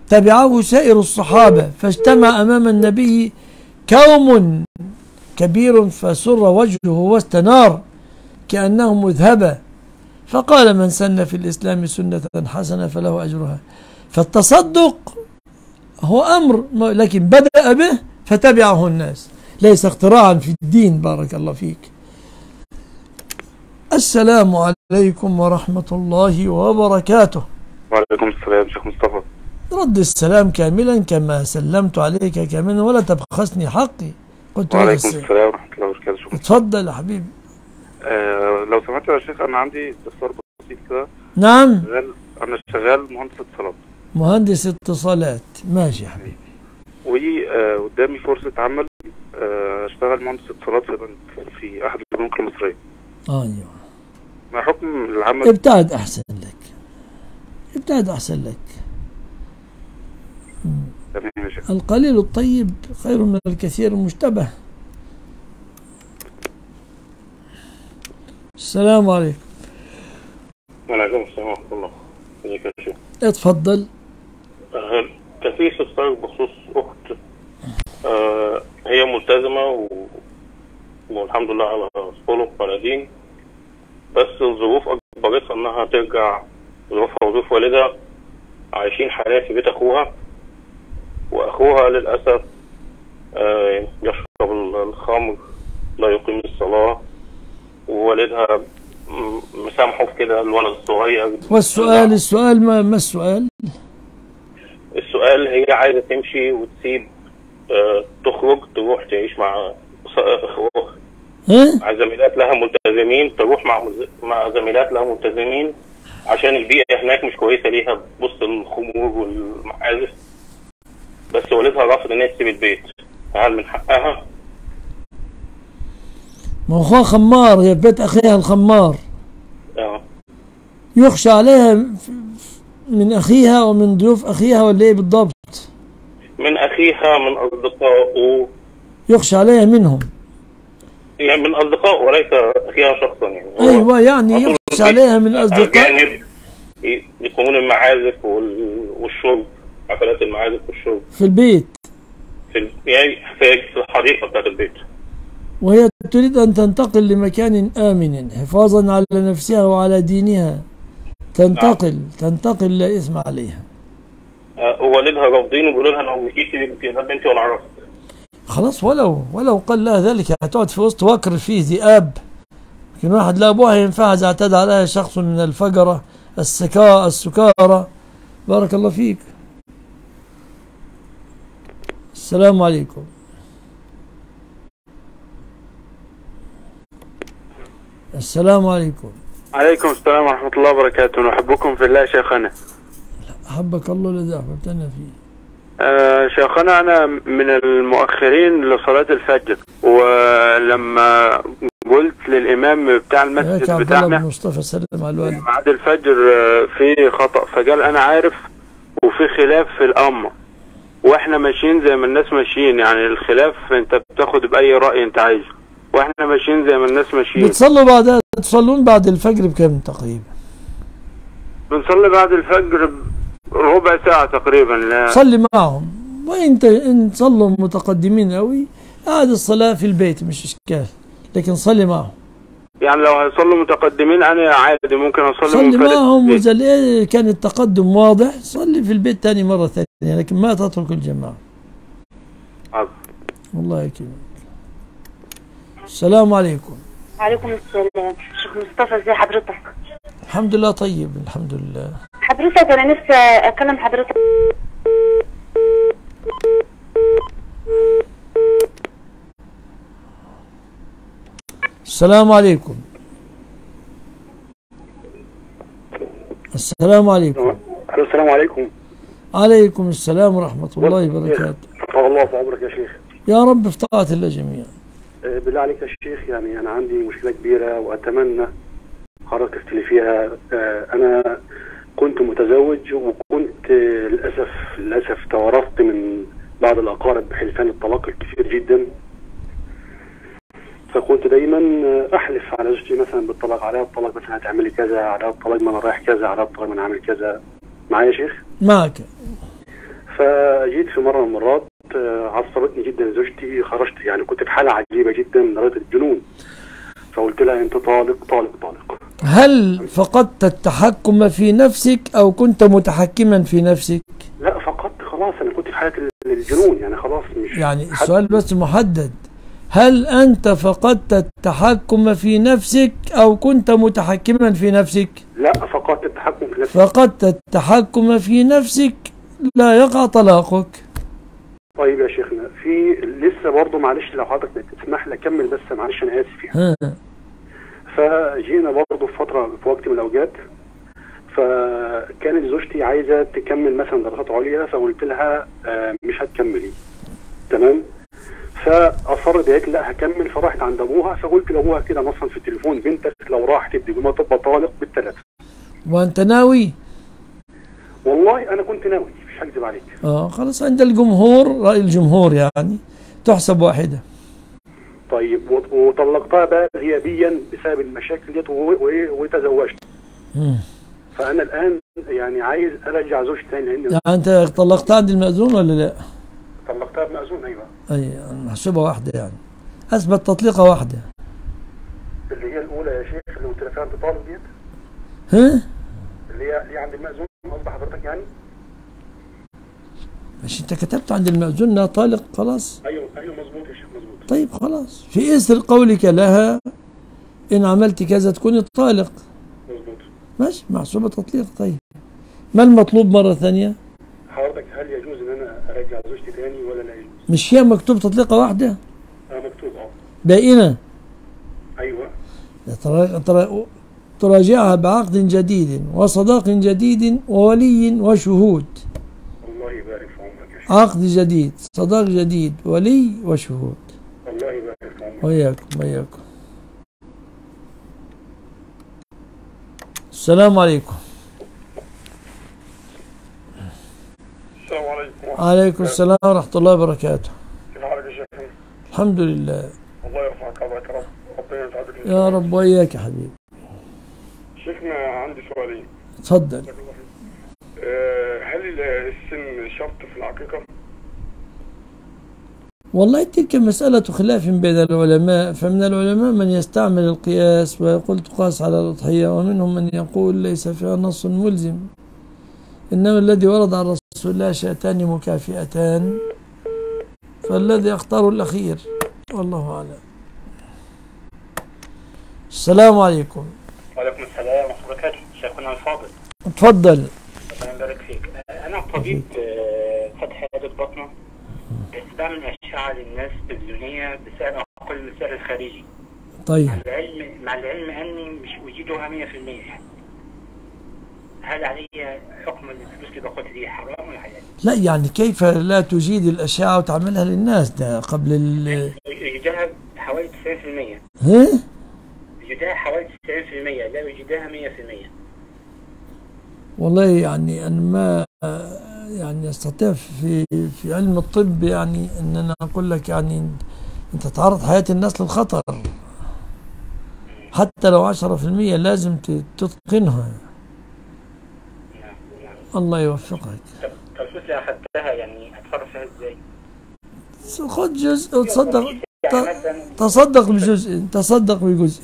تبعه سائر الصحابة، فاجتمع أمام النبي كوم كبير فسر وجهه واستنار كأنه مذهبة، فقال: من سن في الإسلام سنة حسنة فله أجرها. فالتصدق هو أمر لكن بدأ به فتبعه الناس، ليس اختراعا في الدين. بارك الله فيك. السلام عليكم ورحمة الله وبركاته. وعليكم السلام شيخ مصطفى. رد السلام كاملا كما سلمت عليك كاملا ولا تبخسني حقي. قلت وعليكم السلام ورحمة الله وبركاته. شكرا. اتفضل يا حبيبي. لو سمحت يا شيخ أنا عندي استفسار بسيط كده. نعم. أنا شغال مهندس اتصالات. مهندس اتصالات، ماشي يا حبيبي. وقدامي فرصة عمل أشتغل مهندس اتصالات في أحد البنوك المصرية. أيوه. ما حكم العمل؟ ابتعد أحسن لك. ابتعد أحسن لك. تمام يا شيخ. القليل الطيب خير من الكثير المشتبه. السلام عليكم. وعليكم السلام ورحمة الله. ازيك يا شيخ؟ اتفضل. كان في استفسار بخصوص أخت هي ملتزمة والحمد لله على خلق وعلى، بس الظروف أجبرتها إنها ترجع، ظروفها وظروف والدها، عايشين حاليا في بيت أخوها، وأخوها للأسف يشرب الخمر، لا يقيم الصلاة، ووالدها مسامحه في كده الولد الصغير. والسؤال السؤال ما السؤال؟ السؤال هي عايزة تمشي وتسيب، تخرج تروح تعيش مع مع زميلات لها ملتزمين، تروح مع زميلات لها ملتزمين، عشان البيئة هناك مش كويسة ليها، بص الخمور والمعازف، بس والدها رافض ان هي تسيب البيت. هل من حقها؟ ما اخوها خمار، هي في بيت اخيها الخمار. يخشى عليها من اخيها ومن ضيوف اخيها ولا ايه بالضبط؟ من اخيها، من اصدقائه، يخشى عليها منهم، يعني من اصدقائه وليس اخيها شخصا يعني. ايوه يعني يخشى عليها من اصدقائه، يقومون المعازف والشرب، حفلات المعازف والشرب في البيت، يعني في الحديقه بتاعت البيت، وهي تريد أن تنتقل لمكان آمن حفاظا على نفسها وعلى دينها. تنتقل لا إثم عليها. والدها رافضين وبيقولوا لها لو مشيتي بنتي ولا عرفت. خلاص، ولو قال لها ذلك هتقعد في وسط وكر فيه ذئاب. لكن واحد لا أبوها ينفعها إذا اعتدى عليها شخص من الفجرة السكارة. بارك الله فيك. السلام عليكم. السلام عليكم. عليكم السلام ورحمة الله وبركاته. نحبكم في الله شيخنا. أحبك الله الذي أحببتنا فيه. شيخنا أنا من المؤخرين لصلاة الفجر، ولما قلت للإمام بتاع المسجد بتاعنا مصطفى سلم على الوالد بعد الفجر في خطأ، فقال أنا عارف وفي خلاف في الأمر، وإحنا ماشيين زي ما الناس ماشيين، يعني الخلاف أنت بتاخد بأي رأي أنت عايزه، واحنا ماشيين زي ما الناس ماشيين. بتصلون بعد الفجر بكام تقريبا؟ بنصلي بعد الفجر ربع ساعة تقريبا. لا صلي معهم، وانت ان صلوا متقدمين قوي اعد الصلاة في البيت مش اشكال، لكن صلي معهم. يعني لو هيصلوا متقدمين انا عادي ممكن اصلي منفرد. صلي معهم واذا كان التقدم واضح صلي في البيت تاني مرة ثانية، لكن ما تترك الجماعة. عظيم. والله يكرمك. السلام عليكم. وعليكم السلام. شيخ مصطفى ازي حضرتك؟ الحمد لله طيب الحمد لله. حضرتك انا نفسي اكلم حضرتك. السلام عليكم. السلام عليكم. السلام عليكم. عليكم السلام ورحمة الله وبركاته. الله في عمرك يا شيخ. يا رب في طاعة الله جميعا. بالله عليك يا شيخ، يعني أنا عندي مشكلة كبيرة وأتمنى حضرتك تفتلي فيها. أنا كنت متزوج وكنت للأسف توارثت من بعض الأقارب بحلفان الطلاق الكثير جدا، فكنت دايما احلف على زوجتي مثلا بالطلاق، على الطلاق مثلا هتعملي كذا، على الطلاق ما انا رايح كذا، على الطلاق ما انا عامل كذا. معايا يا شيخ؟ معاك. فجيت في مره من المرات عصبتني جدا زوجتي، خرجت يعني كنت في حاله عجيبه جدا لدرجه الجنون، فقلت لها انت طالق طالق طالق. هل فقدت التحكم في نفسك او كنت متحكما في نفسك؟ لا فقدت، خلاص انا كنت في حاله الجنون يعني، خلاص مش يعني السؤال بس محدد، هل انت فقدت التحكم في نفسك او كنت متحكما في نفسك؟ لا فقدت التحكم في نفسك. فقدت التحكم في نفسك، لا يقع طلاقك. طيب يا شيخنا في لسه برضه معلش لو حضرتك تسمح لي اكمل بس معلش انا اسف يعني. فجينا برضه في فتره في وقت من الاوقات، فكانت زوجتي عايزه تكمل مثلا دراسات عليا، فقلت لها مش هتكملي تمام؟ فاصرت قالت لا هكمل، فراحت عند ابوها، فقلت لابوها كده مثلا في التليفون بنتك لو راحت الدبلومه تبقى طالق بالثلاثه. وانت ناوي؟ والله انا كنت ناوي مش هكذب عليك. خلاص عند الجمهور راي الجمهور يعني تحسب واحده. طيب وطلقتها بقى غيابيا بسبب المشاكل ديت وتزوجت. فانا الان يعني عايز ارجع زوجتي تاني لان يعني انت طلقتها عند المأذون ولا لا؟ طلقتها بمأذون ايوه. اي محسوبه واحده يعني. اثبت تطليقه واحده. اللي هي الاولى يا شيخ اللي قلت لك انت طالب ديت؟ ها؟ اللي هي عند المأذون قصد حضرتك يعني؟ مش انت كتبت عند المأذون انها طالق خلاص؟ ايوه مظبوط يا شيخ مظبوط. طيب خلاص في اثر قولك لها ان عملت كذا تكوني طالق. مظبوط. ماشي محسوبه تطليق. طيب ما المطلوب مره ثانيه؟ حضرتك هل يجوز ان انا ارجع زوجتي تاني ولا لا يجوز؟ مش هي مكتوب تطليقه واحده؟ مكتوب باينه؟ ايوه. تراجعها بعقد جديد وصداق جديد وولي وشهود. الله يبارك في عمرك يا شيخ. عقد جديد، صداق جديد، ولي وشهود. الله يبارك في عمرك. وياكم. السلام عليكم. السلام عليكم. وعليكم السلام ورحمة الله وبركاته. كيف حالك يا شيخ؟ الحمد لله. الله يرفعك ويرضيك يا رب، ربنا يسعدك يا رب وإياك يا حبيبي. شيخنا عندي سؤالين. اتفضل. هل السن شرط في العقيقة؟ والله تلك مسألة خلاف بين العلماء، فمن العلماء من يستعمل القياس ويقول تقاس على الأضحية، ومنهم من يقول ليس فيها نص ملزم، إنما الذي ورد عن رسول الله شاتان مكافئتان فالذي اختار الأخير والله أعلم. السلام عليكم. وعليكم السلام ورحمة الله وبركاته. شيخنا الفاضل اتفضل. ربنا يبارك فيك. أنا طبيب فتح عيادة بطنة، بس بعمل أشعة للناس بالدنيا بسعر أقل من السعر الخارجي. طيب مع العلم أني مش أجيدها 100%. هل علي حكم الفلوس اللي باخدها دي حرام ولا حلال؟ لا يعني كيف لا تجيد الأشعة وتعملها للناس؟ ده قبل إجدها حوالي 90%. ها؟ يجدها حوالي 90%، لا يجدها 100%. والله يعني أنا ما يعني أستطيع في علم الطب يعني أن أنا أقول لك يعني أنت تعرض حياة الناس للخطر حتى لو 10% لازم تتقنها. الله يوفقك. طب شو اللي أخذتها يعني أتصرف فيها إزاي؟ خد جزء وتصدق، تصدق بجزء.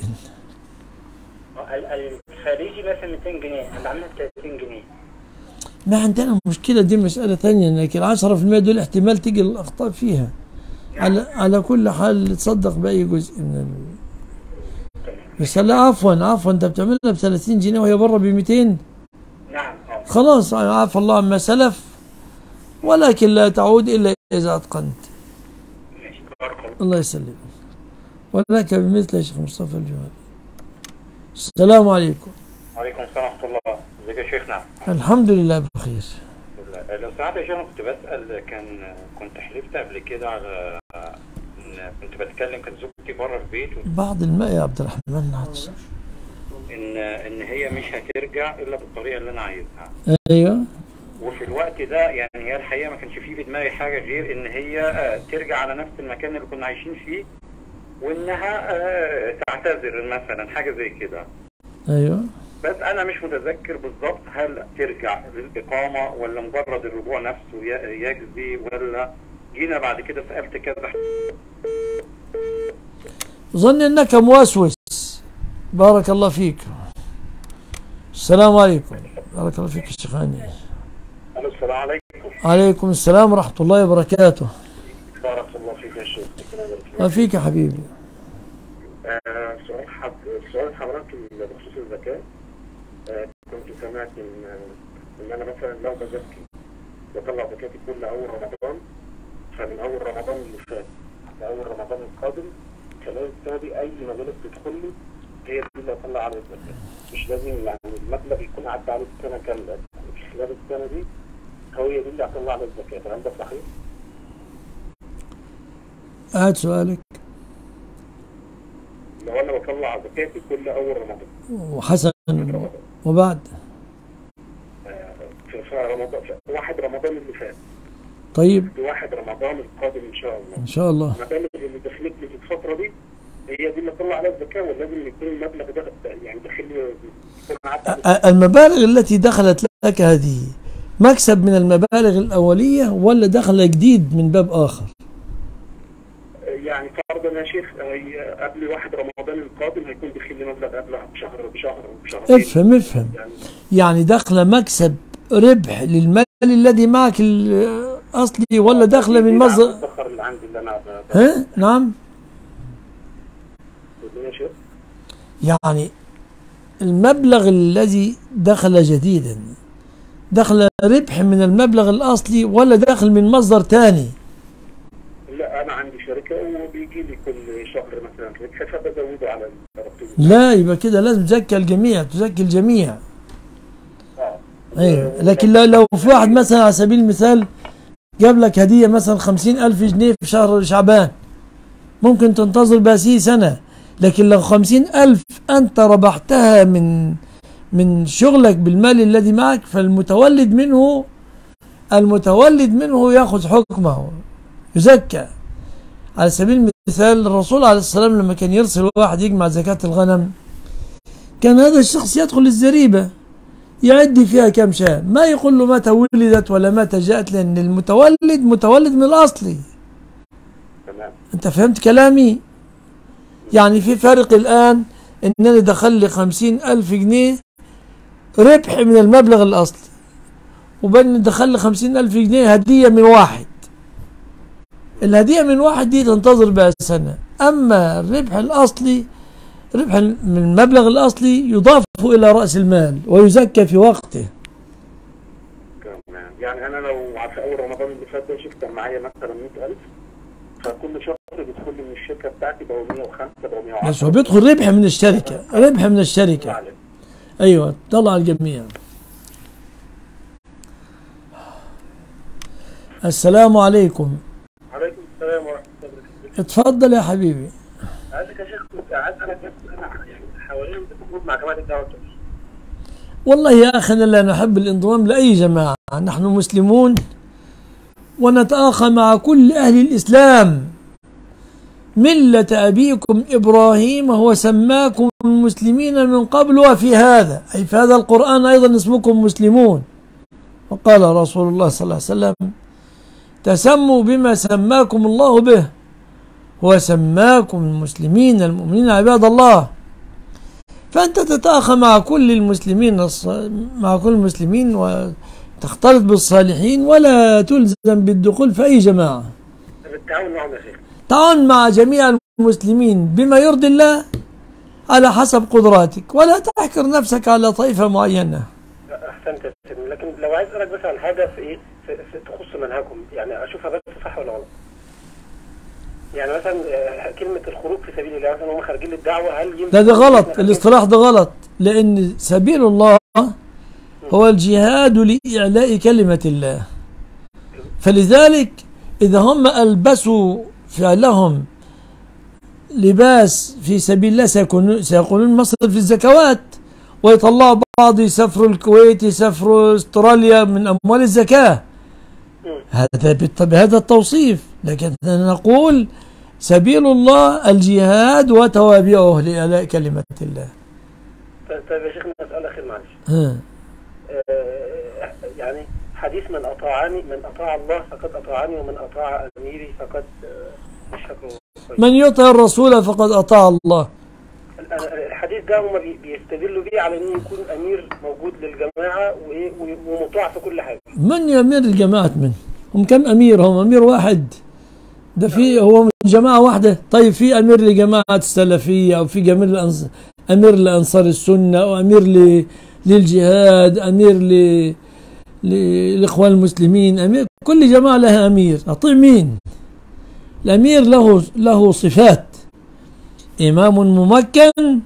الخارجي مثلا 200 جنيه، انا بعملها ب 30 جنيه. ما عندنا مشكله، دي مساله ثانيه، لكن 10% دول احتمال تيجي الاخطاء فيها. على كل حال تصدق باي جزء من بس لا عفوا انت بتعملها ب 30 جنيه وهي بره ب 200. نعم خلاص عفى الله عما سلف، ولكن لا تعود الا اذا اتقنت. الله يسلمك. ولك بمثل يا شيخ مصطفى الجوهري. السلام عليكم. وعليكم السلام ورحمة الله. ازيك يا شيخنا؟ الحمد لله بخير. لو سمحت يا شيخنا كنت بسأل، كنت حلفت قبل كده على كنت بتكلم، كانت زوجتي بره في البيت بعد الماء يا عبد الرحمن نعطس. إن هي مش هترجع إلا بالطريقة اللي أنا عايزها. أيوه. وفي الوقت ده يعني هي الحقيقه ما كانش في دماغي حاجه غير ان هي ترجع على نفس المكان اللي كنا عايشين فيه وانها تعتذر مثلا حاجه زي كده. ايوه بس انا مش متذكر بالظبط هل ترجع للاقامه ولا مجرد الرجوع نفسه يجزي، ولا جينا بعد كده سالت كذا. ظن انك موسوس. بارك الله فيك. السلام عليكم. بارك الله فيك الشيخ هاني. السلام عليكم. عليكم السلام ورحمه الله وبركاته. بارك الله فيك يا شيخ. ما فيك يا حبيبي. سؤال حضرتك بخصوص الزكاه. كنت سمعت ان انا مثلا لو بزكي بطلع زكاتي كل اول رمضان، فمن اول رمضان اللي فات لاول رمضان القادم خلال السنه اي مبالغ تدخل لي هي دي اللي هطلع عليها الزكاه، مش لازم يعني المبلغ يكون عدى عليه السنه كامله، في خلال السنه دي هي دي اللي هطلع عليها الزكاه. الكلام ده صحيح؟ هات سؤالك. لو انا بطلع زكاتي كل اول رمضان وحسن وبعد في رمضان واحد رمضان اللي فات، طيب واحد رمضان القادم ان شاء الله، ان شاء الله المبالغ اللي دخلت لي في الفتره دي هي دي اللي اطلع عليها الزكاه، ولازم يكون المبلغ ده يعني داخل لي. المبالغ التي دخلت لك هذه مكسب من المبالغ الاوليه ولا دخل جديد من باب اخر؟ يعني فرضا يا شيخ قبل واحد رمضان القادم هيكون داخل لي مبلغ قبلها بشهر بشهر. افهم افهم يعني دخل مكسب ربح للمال الذي معك الاصلي ولا دخل من مصدر؟ الادخار اللي عندي اللي انا ها؟ نعم يا شيخ؟ يعني المبلغ الذي دخل جديدا دخل ربح من المبلغ الاصلي ولا دخل من مصدر ثاني؟ لا انا عندي شركه وبيجي لي كل شهر مثلا ربح فبزوده على الرقم. لا يبقى كده لازم تزكي الجميع، تزكي الجميع. ايوه لكن لو في واحد مثلا على سبيل المثال جاب لك هديه مثلا 50,000 جنيه في شهر شعبان ممكن تنتظر باسيه سنه، لكن لو 50,000 انت ربحتها من شغلك بالمال الذي معك فالمتولد منه ياخذ حكمه يزكى. على سبيل المثال الرسول عليه السلام لما كان يرسل واحد يجمع زكاه الغنم كان هذا الشخص يدخل الزريبه يعد فيها كم شاة، ما يقول له متى ولدت ولا متى جاءت، لأن المتولد متولد من الأصلي. تمام. أنت فهمت كلامي؟ يعني في فرق الآن إن أنا دخل لي 50,000 جنيه ربح من المبلغ الأصلي، وبين دخل لي 50,000 جنيه هدية من واحد. الهدية من واحد دي تنتظر بها سنة، أما الربح الأصلي ربح من المبلغ الأصلي يضاف إلى رأس المال ويزكى في وقته. تمام. يعني أنا لو في أول رمضان اللي فات ده شفت معايا مثلا 100,000 فكل شهر بيدخل لي من الشركة بتاعتي بقوا 105 بقوا 110. بس هو بيدخل ربح من الشركة، ربح من الشركة. أيوه طلع الجميع. السلام عليكم. وعليكم السلام ورحمة الله وبركاته. اتفضل يا حبيبي. عايزك يا شيخ كنت أسألك يعني حوالين بتخرج مع جماعة الدعوة التبليغية. والله يا أخي أنا لا نحب الانضمام لأي جماعة، نحن مسلمون ونتآخى مع كل أهل الإسلام. ملة أبيكم إبراهيم هو سماكم المسلمين من قبل وفي هذا، أي في هذا القرآن أيضا اسمكم مسلمون. وقال رسول الله صلى الله عليه وسلم: تسموا بما سماكم الله به. وسماكم المسلمين المؤمنين عباد الله، فأنت تتأخى مع كل المسلمين وتختلط بالصالحين ولا تلزم بالدخول في أي جماعة. التعاون معنا يا شيخ. تعاون مع جميع المسلمين بما يرضي الله على حسب قدراتك، ولا تحكر نفسك على طائفة معينة. أحسنت يا سيدي، لكن لو عايز أسألك بس عن حاجة في تخص منهجكم، يعني أشوفها بس صح ولا غلط. يعني مثلا كلمة الخروج في سبيل الله مثلا هم خارجين للدعوة هل ينفع؟ لا ده غلط، الاصطلاح ده غلط، لأن سبيل الله هو الجهاد لإعلاء كلمة الله. فلذلك إذا هم ألبسوا فعلهم لباس في سبيل الله سيكونون مصرف في الزكوات، ويطلعوا بعض يسافروا الكويت يسافروا أستراليا من أموال الزكاة. هذا بهذا التوصيف، لكن نقول سبيل الله الجهاد وتوابعه لإعلاء كلمة الله. طيب يا شيخنا مسألة خير معلش. يعني حديث من أطاع الله فقد أطاعني ومن أطاع أميري فقد من يطع الرسول فقد أطاع الله. الحديث ده هم بيستدلوا بيه على إنه يكون أمير موجود للجماعة ومطاع في كل حاجة. من يأمر الجماعة من؟ هم كم أمير؟ هم أمير واحد. ده في هو من جماعة واحدة. طيب في أمير لجماعة السلفية أو في أمير لأنصار السنة أو أمير للجهاد، أمير لإخوان المسلمين، أمير، كل جماعة لها أمير. أطيع مين؟ الأمير له صفات. إمام ممكن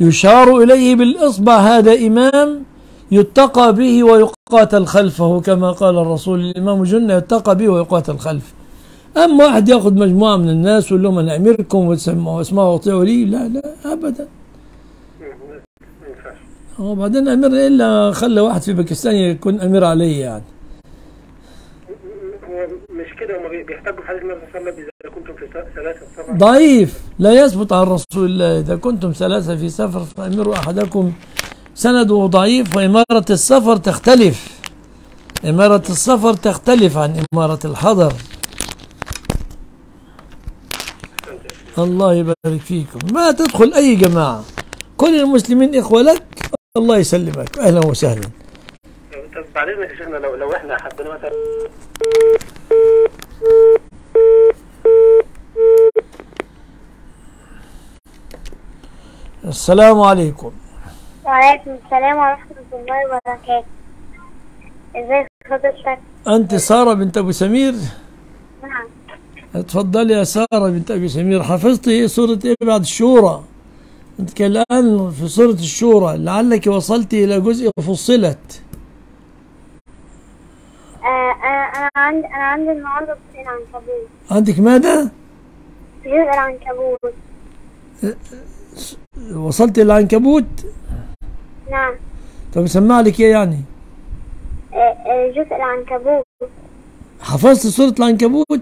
يشار إليه بالإصبع، هذا إمام يتقى به ويقاتل خلفه، كما قال الرسول الإمام جنة يتقى به ويقاتل خلفه. أما واحد يأخذ مجموعة من الناس ويقول لهم أنا أميركم واسمعوا واطيعوا لي، لا لا أبدا. وبعدين أمير إلا خلى واحد في باكستان يكون أمير عليه يعني. مش كده، هم بيحتاجوا حديث النبي صلى الله عليه وسلم إذا كنتم في ثلاثة طبعا ضعيف لا يثبت عن رسول الله. إذا كنتم ثلاثة في سفر فأمروا أحدكم، سنده ضعيف، وإمارة السفر تختلف. إمارة السفر تختلف عن إمارة الحضر. الله يبارك فيكم. ما تدخل أي جماعة، كل المسلمين إخوة لك، الله يسلمك، أهلا وسهلا. طب بعد إذنك يا شيخنا، لو إحنا حبينا مثلا السلام عليكم. وعليكم السلام ورحمة الله وبركاته. ازيك حضرتك؟ أنت سارة بنت أبو سمير؟ نعم. اتفضلي يا سارة بنت أبي سمير. حفظتي سورة إيه بعد الشورى؟ أنت الآن في سورة الشورى، لعلك وصلت إلى جزء فصلت. أنا عندي النهارده جزء العنكبوت. عندك ماذا؟ جزء العنكبوت. وصلت إلى العنكبوت؟ نعم. طب سمع لك إيه يعني؟ جزء العنكبوت. حفظت سورة العنكبوت؟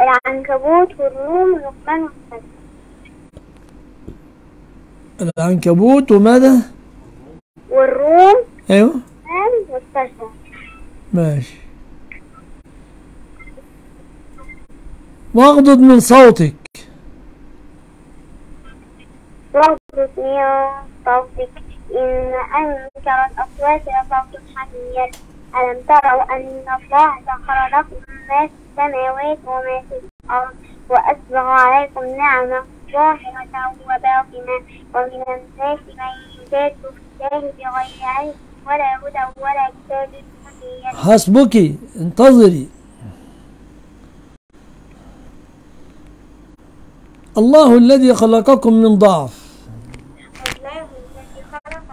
العنكبوت والروم واللقمان والصدر. العنكبوت وماذا؟ والروم. ايوه. والصدر. ماشي. واغضض من صوتك. واغضض من صوتك إن أنكر الأصوات لصوت الحمير. ألم تروا أن الله سخر لكم ما في السماوات وما في الأرض وأسبغ عليكم نعمه ظاهرة وباطنة ومن الناس من يجاد في الله بغير علم ولا هدى ولا كتاب منير. حسبك، انتظري. الله الذي خلقكم من ضعف. الله الذي خلقكم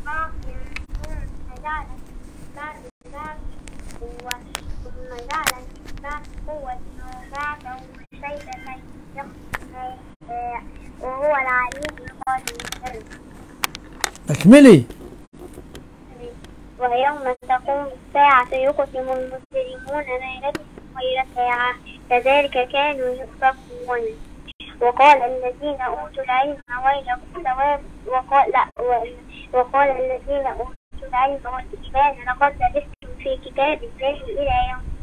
من ضعف ثم جعل قوة ضعفا وشيئا من يخفى وهو العليم القدير. اكملي. ويوم تقوم الساعة يقسم المجرمون ما لبثوا غير ساعة كذلك كانوا يؤفكون. وقال الذين أوتوا العلم ويلكم ثواب وقال الذين أوتوا العلم والإيمان لقد لبثتم في كتاب الله إلى يوم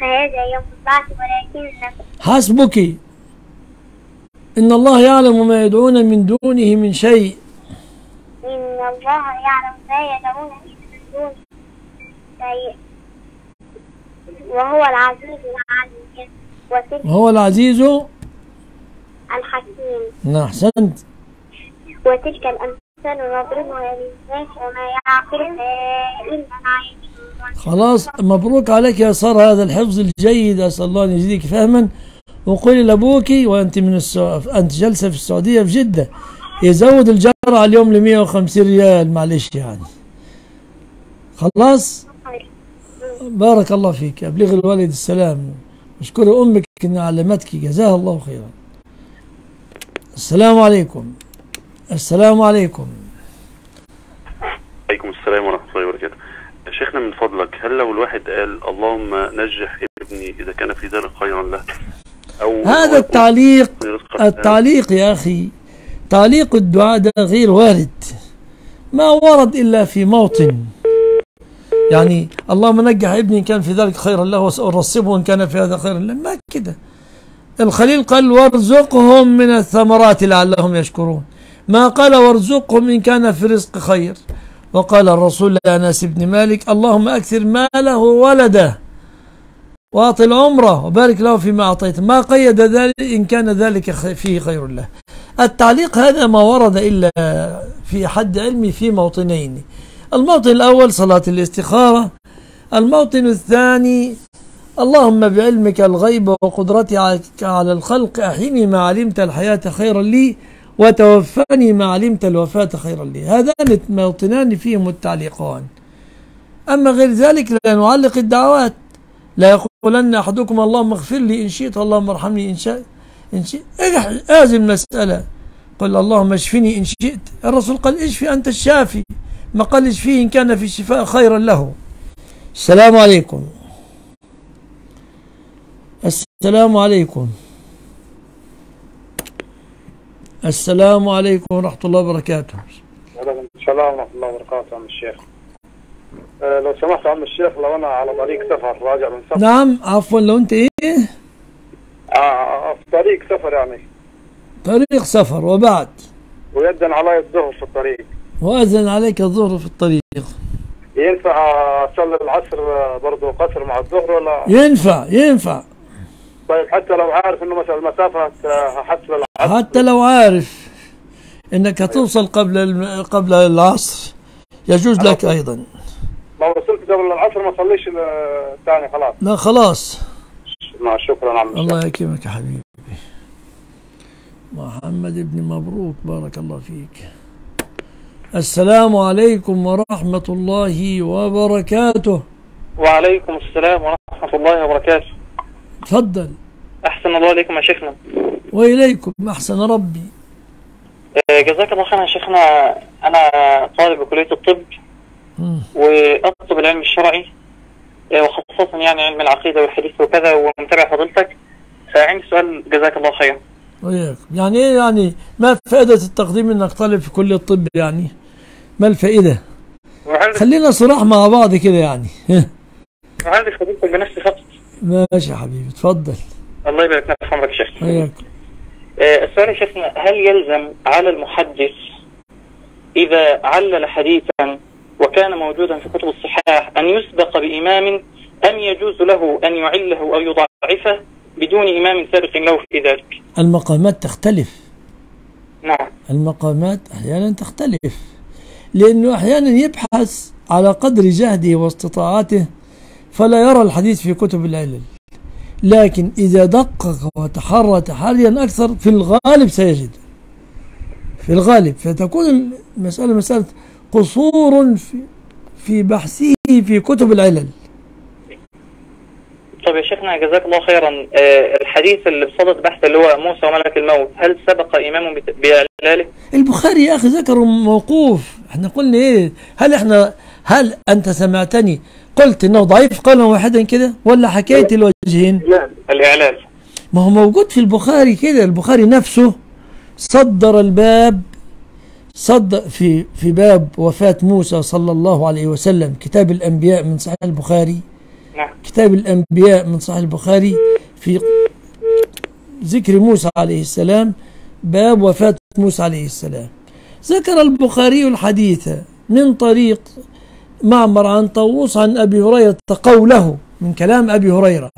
فهذا يوم البعث ولكن حسبك. إن الله يعلم ما يدعون من دونه من شيء. إن الله يعلم ما يدعون من دونه شيء وهو العزيز العليم وهو العزيز الحكيم. أحسنت. وتلك الأمثال نضربها للناس وما يعقلها إلا العالمون. خلاص، مبروك عليك يا سارة هذا الحفظ الجيد، أسأل الله أن يزيدك فهما. وقولي لأبوك وأنت أنت جالسة في السعودية في جدة يزود الجرعة اليوم ل 150 ريال معلش يعني. خلاص؟ بارك الله فيك، أبلغ الوالد السلام، أشكر أمك أن علمتك، جزاها الله خيرا. السلام عليكم. السلام عليكم. وعليكم السلام ورحمة الله وبركاته. شيخنا من فضلك، هل لو الواحد قال اللهم نجح ابني إذا كان في ذلك خيرا له. أو هذا التعليق، التعليق يا أخي، تعليق الدعاء ده غير وارد، ما ورد إلا في موطن، يعني اللهم نجح ابني إن كان في ذلك خيرا له وسأرصبه إن كان في هذا خيرا له، ما كده. الخليل قال وارزقهم من الثمرات لعلهم يشكرون، ما قال وارزقهم إن كان في رزق خير. وقال الرسول لأنس بن مالك اللهم أكثر ماله وولده وأطل عمره وبارك له فيما أعطيته، ما قيد ذلك إن كان ذلك فيه خير له. التعليق هذا ما ورد إلا في حد علمي في موطنين، الموطن الأول صلاة الاستخارة، الموطن الثاني اللهم بعلمك الغيب وقدرتك على الخلق أحيني ما علمت الحياة خيرا لي وتوفاني ما علمت الوفاة خيرا لي، هذان موطنان فيهم التعليقان. أما غير ذلك لا نعلق الدعوات، لا يقولن أحدكم اللهم اغفر لي إن شئت اللهم ارحمني إن شئت أعزم مسألة، قل اللهم اشفني إن شئت، الرسول قال اشفي أنت الشافي، ما قال اشفيه إن كان في الشفاء خيرا له. السلام عليكم. السلام عليكم. السلام عليكم ورحمة الله وبركاته. وعليكم السلام ورحمة الله وبركاته عم الشيخ. لو سمحت عم الشيخ، لو أنا على طريق سفر راجع من سفر. نعم عفوا، لو أنت إيه؟ في طريق سفر، يعني طريق سفر وبعد. ويأذن علي الظهر في الطريق. وأذن عليك الظهر في الطريق. ينفع أصلي العصر برضه قصر مع الظهر ولا؟ ينفع ينفع. طيب حتى لو عارف انه مثلا المسافه هحصل العصر، حتى لو عارف انك هتوصل قبل العصر يجوز لك ايضا. ما وصلت قبل العصر ما صليش الثاني خلاص. لا خلاص. شكرا عم الله يكرمك يا حبيبي. محمد ابن مبروك بارك الله فيك. السلام عليكم ورحمه الله وبركاته. وعليكم السلام ورحمه الله وبركاته. تفضل. أحسن الله إليكم يا شيخنا. وإليكم أحسن ربي. جزاك الله خير يا شيخنا. أنا طالب بكلية الطب وأطلب العلم الشرعي وخاصة يعني علم العقيدة والحديث وكذا، ومتابع حضرتك، فعندي سؤال جزاك الله خير. وإياك. يعني إيه يعني ما فائدة التقديم إنك طالب في كلية الطب؟ يعني ما الفائدة؟ خلينا صراحة مع بعض كده يعني. وعندي حضرتك بنفسي خط. ماشي يا حبيبي اتفضل. الله يبارك في عمرك يا شيخ. اياك. السؤال يا شيخنا، هل يلزم على المحدث اذا علل حديثا وكان موجودا في كتب الصحاح ان يسبق بامام، ام يجوز له ان يعله او يضعفه بدون امام سابق له في ذلك؟ المقامات تختلف. نعم. المقامات احيانا تختلف، لانه احيانا يبحث على قدر جهده واستطاعته فلا يرى الحديث في كتب العلل، لكن إذا دقق وتحرى تحريا أكثر في الغالب سيجد، في الغالب، فتكون المسألة مسألة قصور في بحثه في كتب العلل. طب يا شيخنا جزاك الله خيرا، الحديث اللي بصدد بحث اللي هو موسى وملك الموت، هل سبق إمام بإعلاله؟ البخاري يا أخي ذكره موقوف، احنا قلنا إيه؟ هل أنت سمعتني قلت إنه ضعيف قولا واحدا كده ولا حكيت الوجهين؟ لا الإعلال ما هو موجود في البخاري كده، البخاري نفسه صدر الباب، صدر في باب وفاة موسى صلى الله عليه وسلم كتاب الأنبياء من صحيح البخاري. نعم. كتاب الأنبياء من صحيح البخاري في ذكر موسى عليه السلام، باب وفاة موسى عليه السلام، ذكر البخاري الحديث من طريق معمر عن طاووس عن أبي هريرة قوله من كلام أبي هريرة،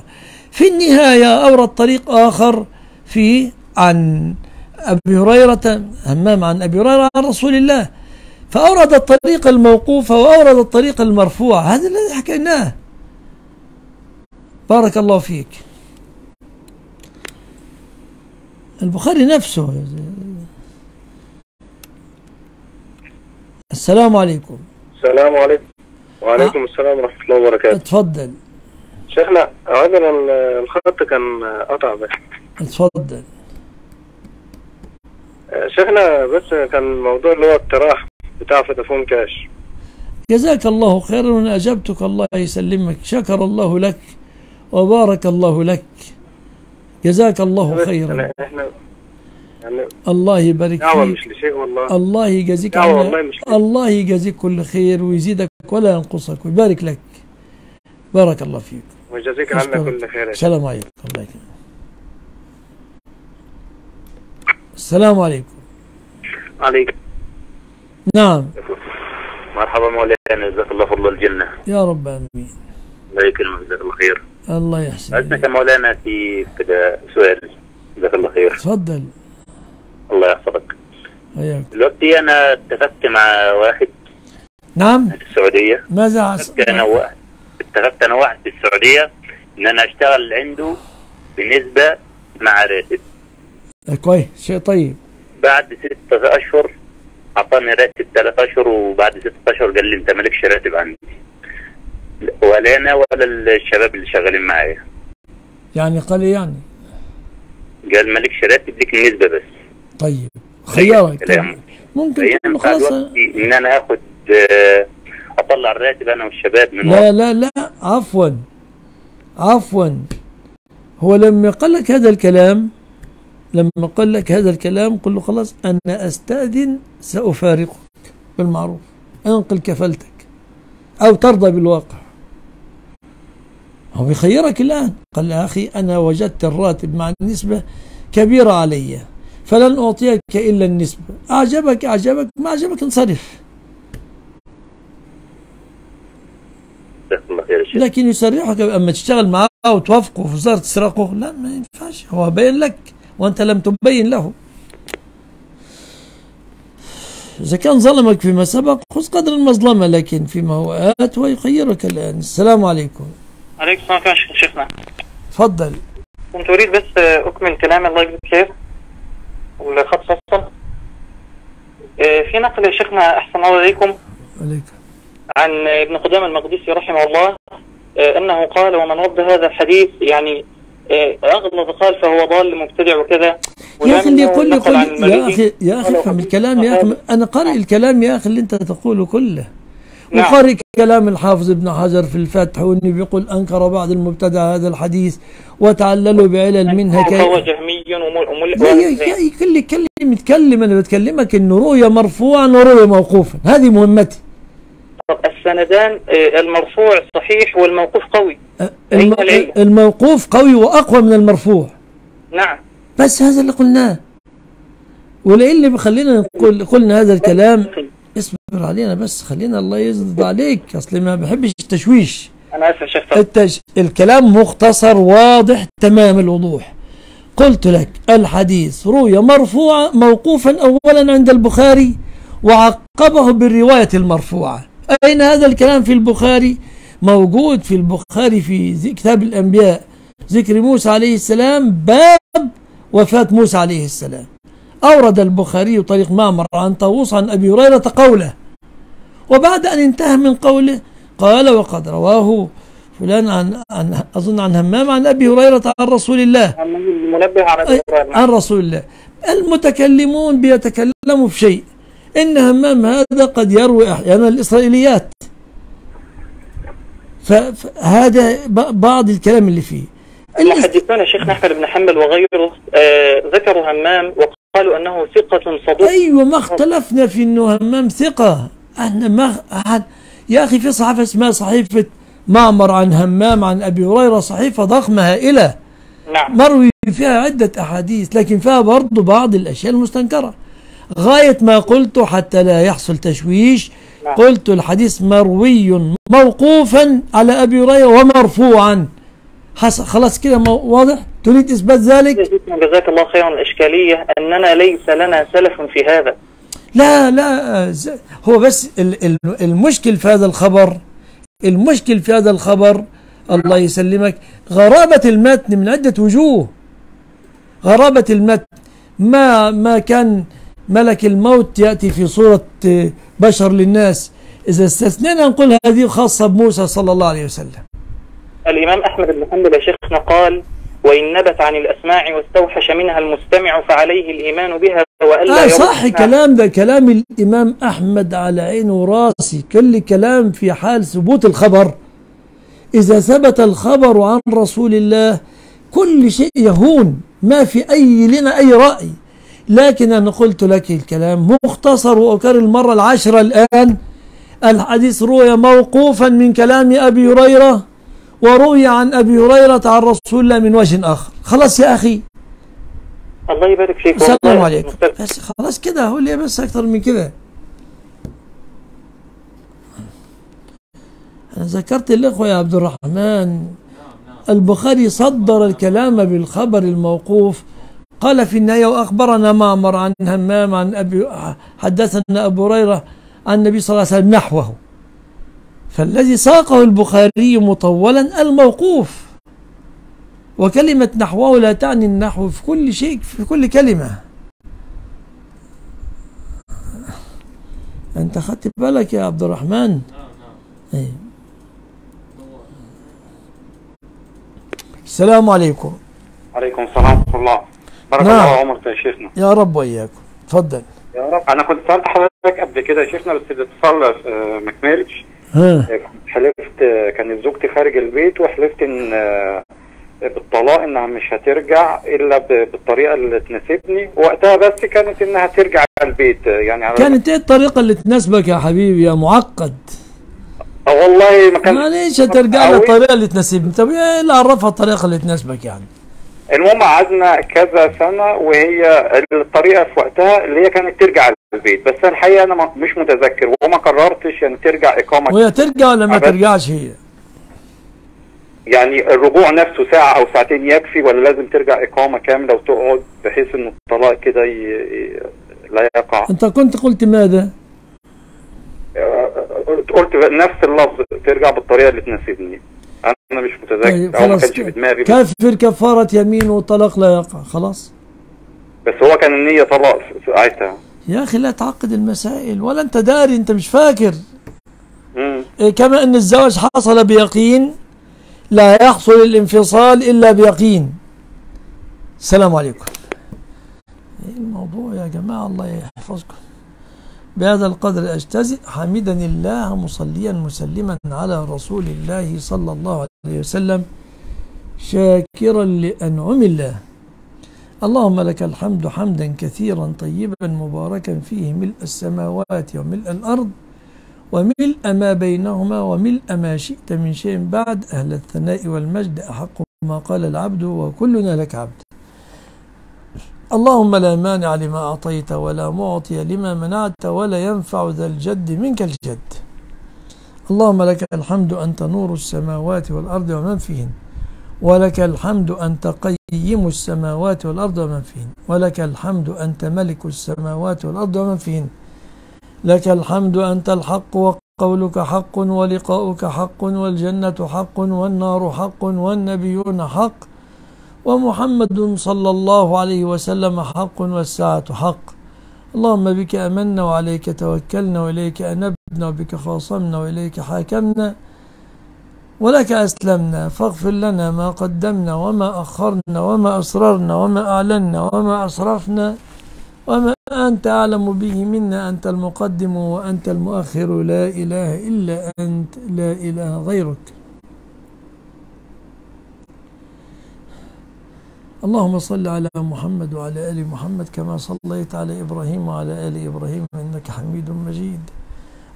في النهاية أورد طريق آخر في عن أبي هريرة، همام عن أبي هريرة عن رسول الله، فأورد الطريق الموقوف وأورد الطريق المرفوع، هذا الذي حكيناه. بارك الله فيك. البخاري نفسه. السلام عليكم. السلام عليكم. وعليكم السلام ورحمة الله وبركاته. اتفضل. شيخنا عذرا الخط كان قطع بس. اتفضل. شيخنا بس كان الموضوع اللي هو اقتراح بتاع فودافون كاش. جزاك الله خيرا وانا اجبتك الله يسلمك، شكر الله لك وبارك الله لك، جزاك الله خيرا. يعني الله يبارك فيك. دعوة مش لشيء والله. الله يجازيك الله يجازيك كل خير ويزيدك ولا ينقصك ويبارك لك. بارك الله فيك. ويجازيك عنا كل خير. السلام عليكم. الله يكرمك. السلام عليكم. عليكم. نعم. مرحبا مولانا، جزاك الله فضل الجنة. يا رب آمين. الله يكرمك، جزاك الله خير. الله يحسن. عندك مولانا في كده سؤال، جزاك الله خير. تفضل. الله يحفظك. دلوقتي انا اتفقت مع واحد. نعم. في السعوديه. ماذا اتفقت انا واحد في السعوديه ان انا اشتغل عنده بنسبه مع راتب. كويس، شيء طيب. بعد 6 اشهر اعطاني راتب 3 اشهر، وبعد 6 اشهر قال لي انت مالكش راتب عندي. ولا انا ولا الشباب اللي شغالين معايا. يعني قال لي يعني؟ قال مالكش راتب، ليك النسبه بس. طيب خيارك ممكن تقول خلاص ان انا اخد اطلع الراتب انا والشباب من لا لا لا عفوا عفوا. هو لما قال لك هذا الكلام، لما قال لك هذا الكلام قل له خلاص انا استاذن سافارقك بالمعروف، انقل كفالتك او ترضى بالواقع. هو بيخيرك الان. قال يا اخي انا وجدت الراتب مع النسبه كبيره علي فلن أعطيك إلا النسبة، أعجبك أعجبك، ما أعجبك انصرف. لكن يسرحك أما تشتغل معاه وتوافقه في وزارة تسرقه، لا ما ينفعش، هو بين لك وأنت لم تبين له. إذا كان ظلمك فيما سبق خذ قدر المظلمة، لكن فيما هو آت ويخيرك الآن. السلام عليكم. عليكم السلام ورحمة الله شيخنا. تفضل. كنت أريد بس أكمل كلامي الله يجزيك خير. والخط فصل في نقل يا شيخنا أحسن الله إليكم عن ابن قدامة المقدسي رحمه الله أنه قال ومن رد هذا الحديث يعني أغلظ قال فهو ضال مبتدع وكذا. يا أخي اللي يقول يا أخي افهم الكلام يا أخي، أنا قارئ الكلام يا أخي اللي أنت تقوله كله. نعم. وقارئ كلام الحافظ ابن حجر في الفتح، والنبي يقول أنكر بعض المبتدع هذا الحديث وتعللوا بعلل منها هو جهمي يتكلم. أنا بتكلمك إنه روي مرفوعا وروي موقوفا، هذه مهمتي. طب السندان المرفوع صحيح والموقوف قوي. الموقوف قوي وأقوى من المرفوع. نعم. بس هذا اللي قلناه، ولإيه اللي بخلينا نقول قلنا هذا الكلام. اصبر علينا بس، خلينا الله يرضى عليك، اصل ما بحبش التشويش. انا اسف شيخ. الكلام مختصر واضح تمام الوضوح. قلت لك الحديث روي مرفوعا موقوفا اولا عند البخاري، وعقبه بالروايه المرفوعه. اين هذا الكلام في البخاري؟ موجود في البخاري في كتاب الانبياء، ذكر موسى عليه السلام، باب وفاه موسى عليه السلام. أورد البخاري طريق معمر عن طاووس عن أبي هريرة قوله، وبعد أن انتهى من قوله قال وقد رواه فلان عن أظن عن همام عن أبي هريرة عن رسول الله، عن رسول الله. المتكلمون بيتكلموا في شيء، إن همام هذا قد يروي أحيانا الإسرائيليات، فهذا بعض الكلام اللي فيه. المحدثون يا شيخنا أحمد بن حنبل وغيره ذكروا همام قالوا انه ثقة صدوق. ايوه، ما اختلفنا في انه همام ثقة، احنا ما احد يا اخي. في صحيفة اسمها صحيفة معمر عن همام عن ابي هريرة، صحيفة ضخمة هائلة. نعم. مروي فيها عدة احاديث، لكن فيها برضه بعض الاشياء المستنكرة. غاية ما قلته حتى لا يحصل تشويش. نعم. قلت الحديث مروي موقوفا على ابي هريرة ومرفوعا. خلاص كده واضح؟ تريد اثبات ذلك؟ جزاك الله خيرا. الاشكاليه اننا ليس لنا سلف في هذا. لا لا، هو بس المشكل في هذا الخبر، المشكل في هذا الخبر الله يسلمك غرابه المتن من عده وجوه. غرابه المتن، ما كان ملك الموت ياتي في صوره بشر للناس، اذا استثنينا نقول هذه خاصه بموسى صلى الله عليه وسلم. الإمام أحمد بن حنبل يا شيخنا قال وإن نبت عن الأسماع واستوحش منها المستمع فعليه الإيمان بها وألا صح. كلام ده كلام الإمام أحمد على عينه وراسي، كل كلام في حال ثبوت الخبر. إذا ثبت الخبر عن رسول الله كل شيء يهون، ما في لنا أي رأي. لكن أنا قلت لك الكلام مختصر وأكرر المرة العاشرة الآن. الحديث روي موقوفا من كلام أبي هريرة، وروي عن أبي هريرة عن رسول الله من وجه آخر. خلاص يا أخي، الله يبارك فيك، السلام عليكم. بس خلاص كده، هو ليه بس أكتر من كده؟ أنا ذكرت الإخوة يا عبد الرحمن، البخاري صدر الكلام بالخبر الموقوف، قال في النهاية: وأخبرنا معمر عن همام عن أبي، حدثنا أبو هريرة عن النبي صلى الله عليه وسلم نحوه. فالذي ساقه البخاري مطولا الموقوف، وكلمة نحوه لا تعني النحو في كل شيء، في كل كلمة. أنت خدت بالك يا عبد الرحمن؟ أيه. السلام عليكم. عليكم السلام ورحمة الله. بارك الله عمرك يا شيخنا. يا رب وإياكم، اتفضل. يا رب. أنا كنت سألت حضرتك قبل كده يا شيخنا، بس الاتصال ما كملش. حلفت، كانت زوجتي خارج البيت، وحلفت إن بالطلاق إنها مش هترجع إلا بالطريقة اللي تناسبني، وقتها بس كانت إنها ترجع البيت يعني. على كانت إيه الطريقة اللي تناسبك يا حبيبي يا معقد؟ والله ما كان، معلش هترجع لها الطريقه اللي تناسبني. طب ايه اللي عرفها الطريقه اللي تناسبك يعني؟ المهم قعدنا كذا سنه، وهي الطريقه في وقتها اللي هي كانت ترجع البيت، بس الحقيقه انا مش متذكر، وما قررتش يعني ترجع اقامه. وهي ترجع ولا ما ترجعش؟ هي يعني الرجوع نفسه ساعه او ساعتين يكفي، ولا لازم ترجع اقامه كامله وتقعد بحيث ان الطلاق كده لا يقع؟ انت كنت قلت ماذا؟ قلت نفس اللفظ، ترجع بالطريقه اللي تناسبني. انا مش متذكر او ما كانش في دماغي. كافر كفاره يمين والطلاق لا يقع، خلاص. بس هو كان النيه طلاق ساعتها. يا اخي لا تعقد المسائل، ولا انت داري، انت مش فاكر. كما ان الزواج حصل بيقين، لا يحصل الانفصال الا بيقين. السلام عليكم. ايه الموضوع يا جماعه؟ الله يحفظكم. بهذا القدر أجتزئ، حمدا الله مصليا مسلما على رسول الله صلى الله عليه وسلم، شاكرا لأنعم الله. اللهم لك الحمد حمدا كثيرا طيبا مباركا فيه، ملء السماوات وملء الأرض وملء ما بينهما وملء ما شئت من شيء بعد، أهل الثناء والمجد، أحق ما قال العبد وكلنا لك عبد. اللهم لا مانع لما أعطيت، ولا معطي لما منعت، ولا ينفع ذا الجد منك الجد. اللهم لك الحمد أنت نور السماوات والأرض ومن فيهن، ولك الحمد أنت قيم السماوات والأرض ومن فيهن، ولك الحمد أنت ملك السماوات والأرض ومن فيهن، لك الحمد أنت الحق، وقولك حق، ولقاؤك حق، والجنة حق، والنار حق، والنبيون حق، ومحمد صلى الله عليه وسلم حق، والساعة حق. اللهم بك آمنا، وعليك توكلنا، وإليك أنبنا، وبك خاصمنا، وإليك حاكمنا، ولك أسلمنا. فاغفر لنا ما قدمنا وما أخرنا وما أسررنا وما أعلنا وما أسرفنا، وما أنت أعلم به منا، أنت المقدم وأنت المؤخر، لا إله إلا أنت، لا إله غيرك. اللهم صل على محمد وعلى آل محمد كما صليت على إبراهيم وعلى آل إبراهيم إنك حميد مجيد.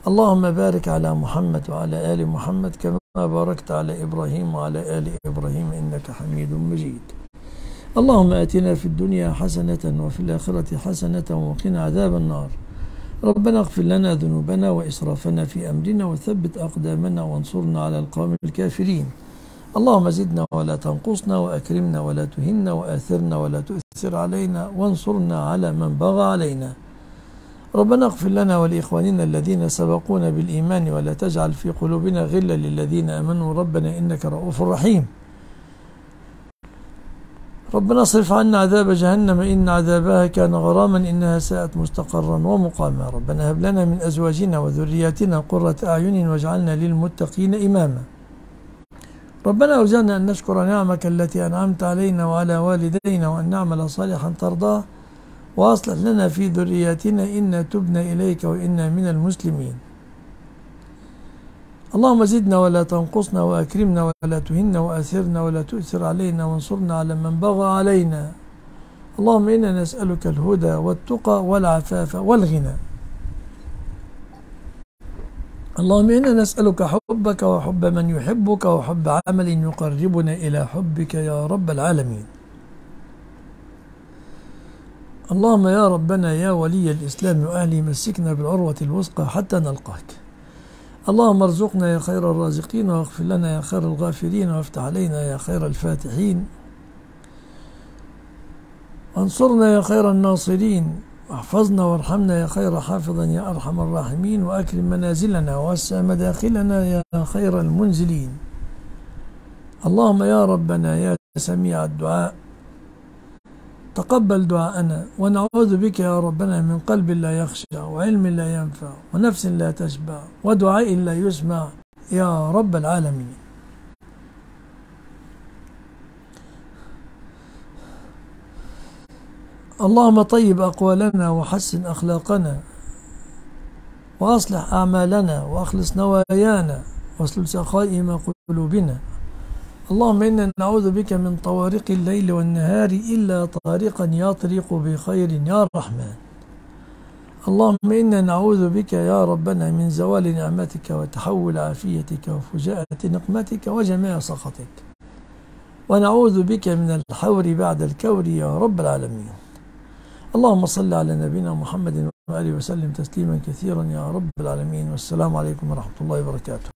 اللهم بارك على محمد وعلى آل محمد كما باركت على إبراهيم وعلى آل إبراهيم إنك حميد مجيد. اللهم آتنا في الدنيا حسنة وفي الآخرة حسنة وقنا عذاب النار. ربنا اغفر لنا ذنوبنا وإسرافنا في أمرنا، وثبت أقدامنا، وانصرنا على القوم الكافرين. اللهم زدنا ولا تنقصنا، وأكرمنا ولا تهنا، وآثرنا ولا تؤثر علينا، وانصرنا على من بغى علينا. ربنا اغفر لنا ولإخواننا الذين سبقونا بالإيمان، ولا تجعل في قلوبنا غلا للذين آمنوا، ربنا إنك رؤوف رحيم. ربنا اصرف عنا عذاب جهنم، إن عذابها كان غراما، إنها ساءت مستقرا ومقاما. ربنا هب لنا من أزواجنا وذرياتنا قرة أعين، واجعلنا للمتقين إماما. ربنا أوزعنا أن نشكر نعمك التي أنعمت علينا وعلى والدينا، وأن نعمل صالحا ترضاه، وأصلح لنا في ذرياتنا، إنا تبنا إليك وإنا من المسلمين. اللهم زدنا ولا تنقصنا وأكرمنا ولا تهنا وآثرنا ولا تؤثر علينا وانصرنا على من بغى علينا. اللهم إنا نسألك الهدى والتقى والعفاف والغنى. اللهم إنا نسألك حبك وحب من يحبك وحب عمل يقربنا إلى حبك يا رب العالمين. اللهم يا ربنا يا ولي الإسلام وأهلي مسكنا بالعروة الوثقى حتى نلقاك. اللهم ارزقنا يا خير الرازقين واغفر لنا يا خير الغافرين وافتح علينا يا خير الفاتحين وانصرنا يا خير الناصرين واحفظنا وارحمنا يا خير حافظا يا أرحم الراحمين وأكرم منازلنا ووسع مداخلنا يا خير المنزلين. اللهم يا ربنا يا سميع الدعاء تقبل دعاءنا ونعوذ بك يا ربنا من قلب لا يخشع وعلم لا ينفع ونفس لا تشبع ودعاء لا يسمع يا رب العالمين. اللهم طيب أقوالنا وحسن أخلاقنا وأصلح أعمالنا وأخلص نوايانا واسلل سخائم قلوبنا. اللهم إنا نعوذ بك من طوارق الليل والنهار إلا طارقا يطرق بخير يا رحمن. اللهم إنا نعوذ بك يا ربنا من زوال نعمتك وتحول عافيتك وفجاءة نقمتك وجميع سخطك ونعوذ بك من الحور بعد الكور يا رب العالمين. اللهم صل على نبينا محمد وآله وسلم تسليما كثيرا يا رب العالمين. والسلام عليكم ورحمة الله وبركاته.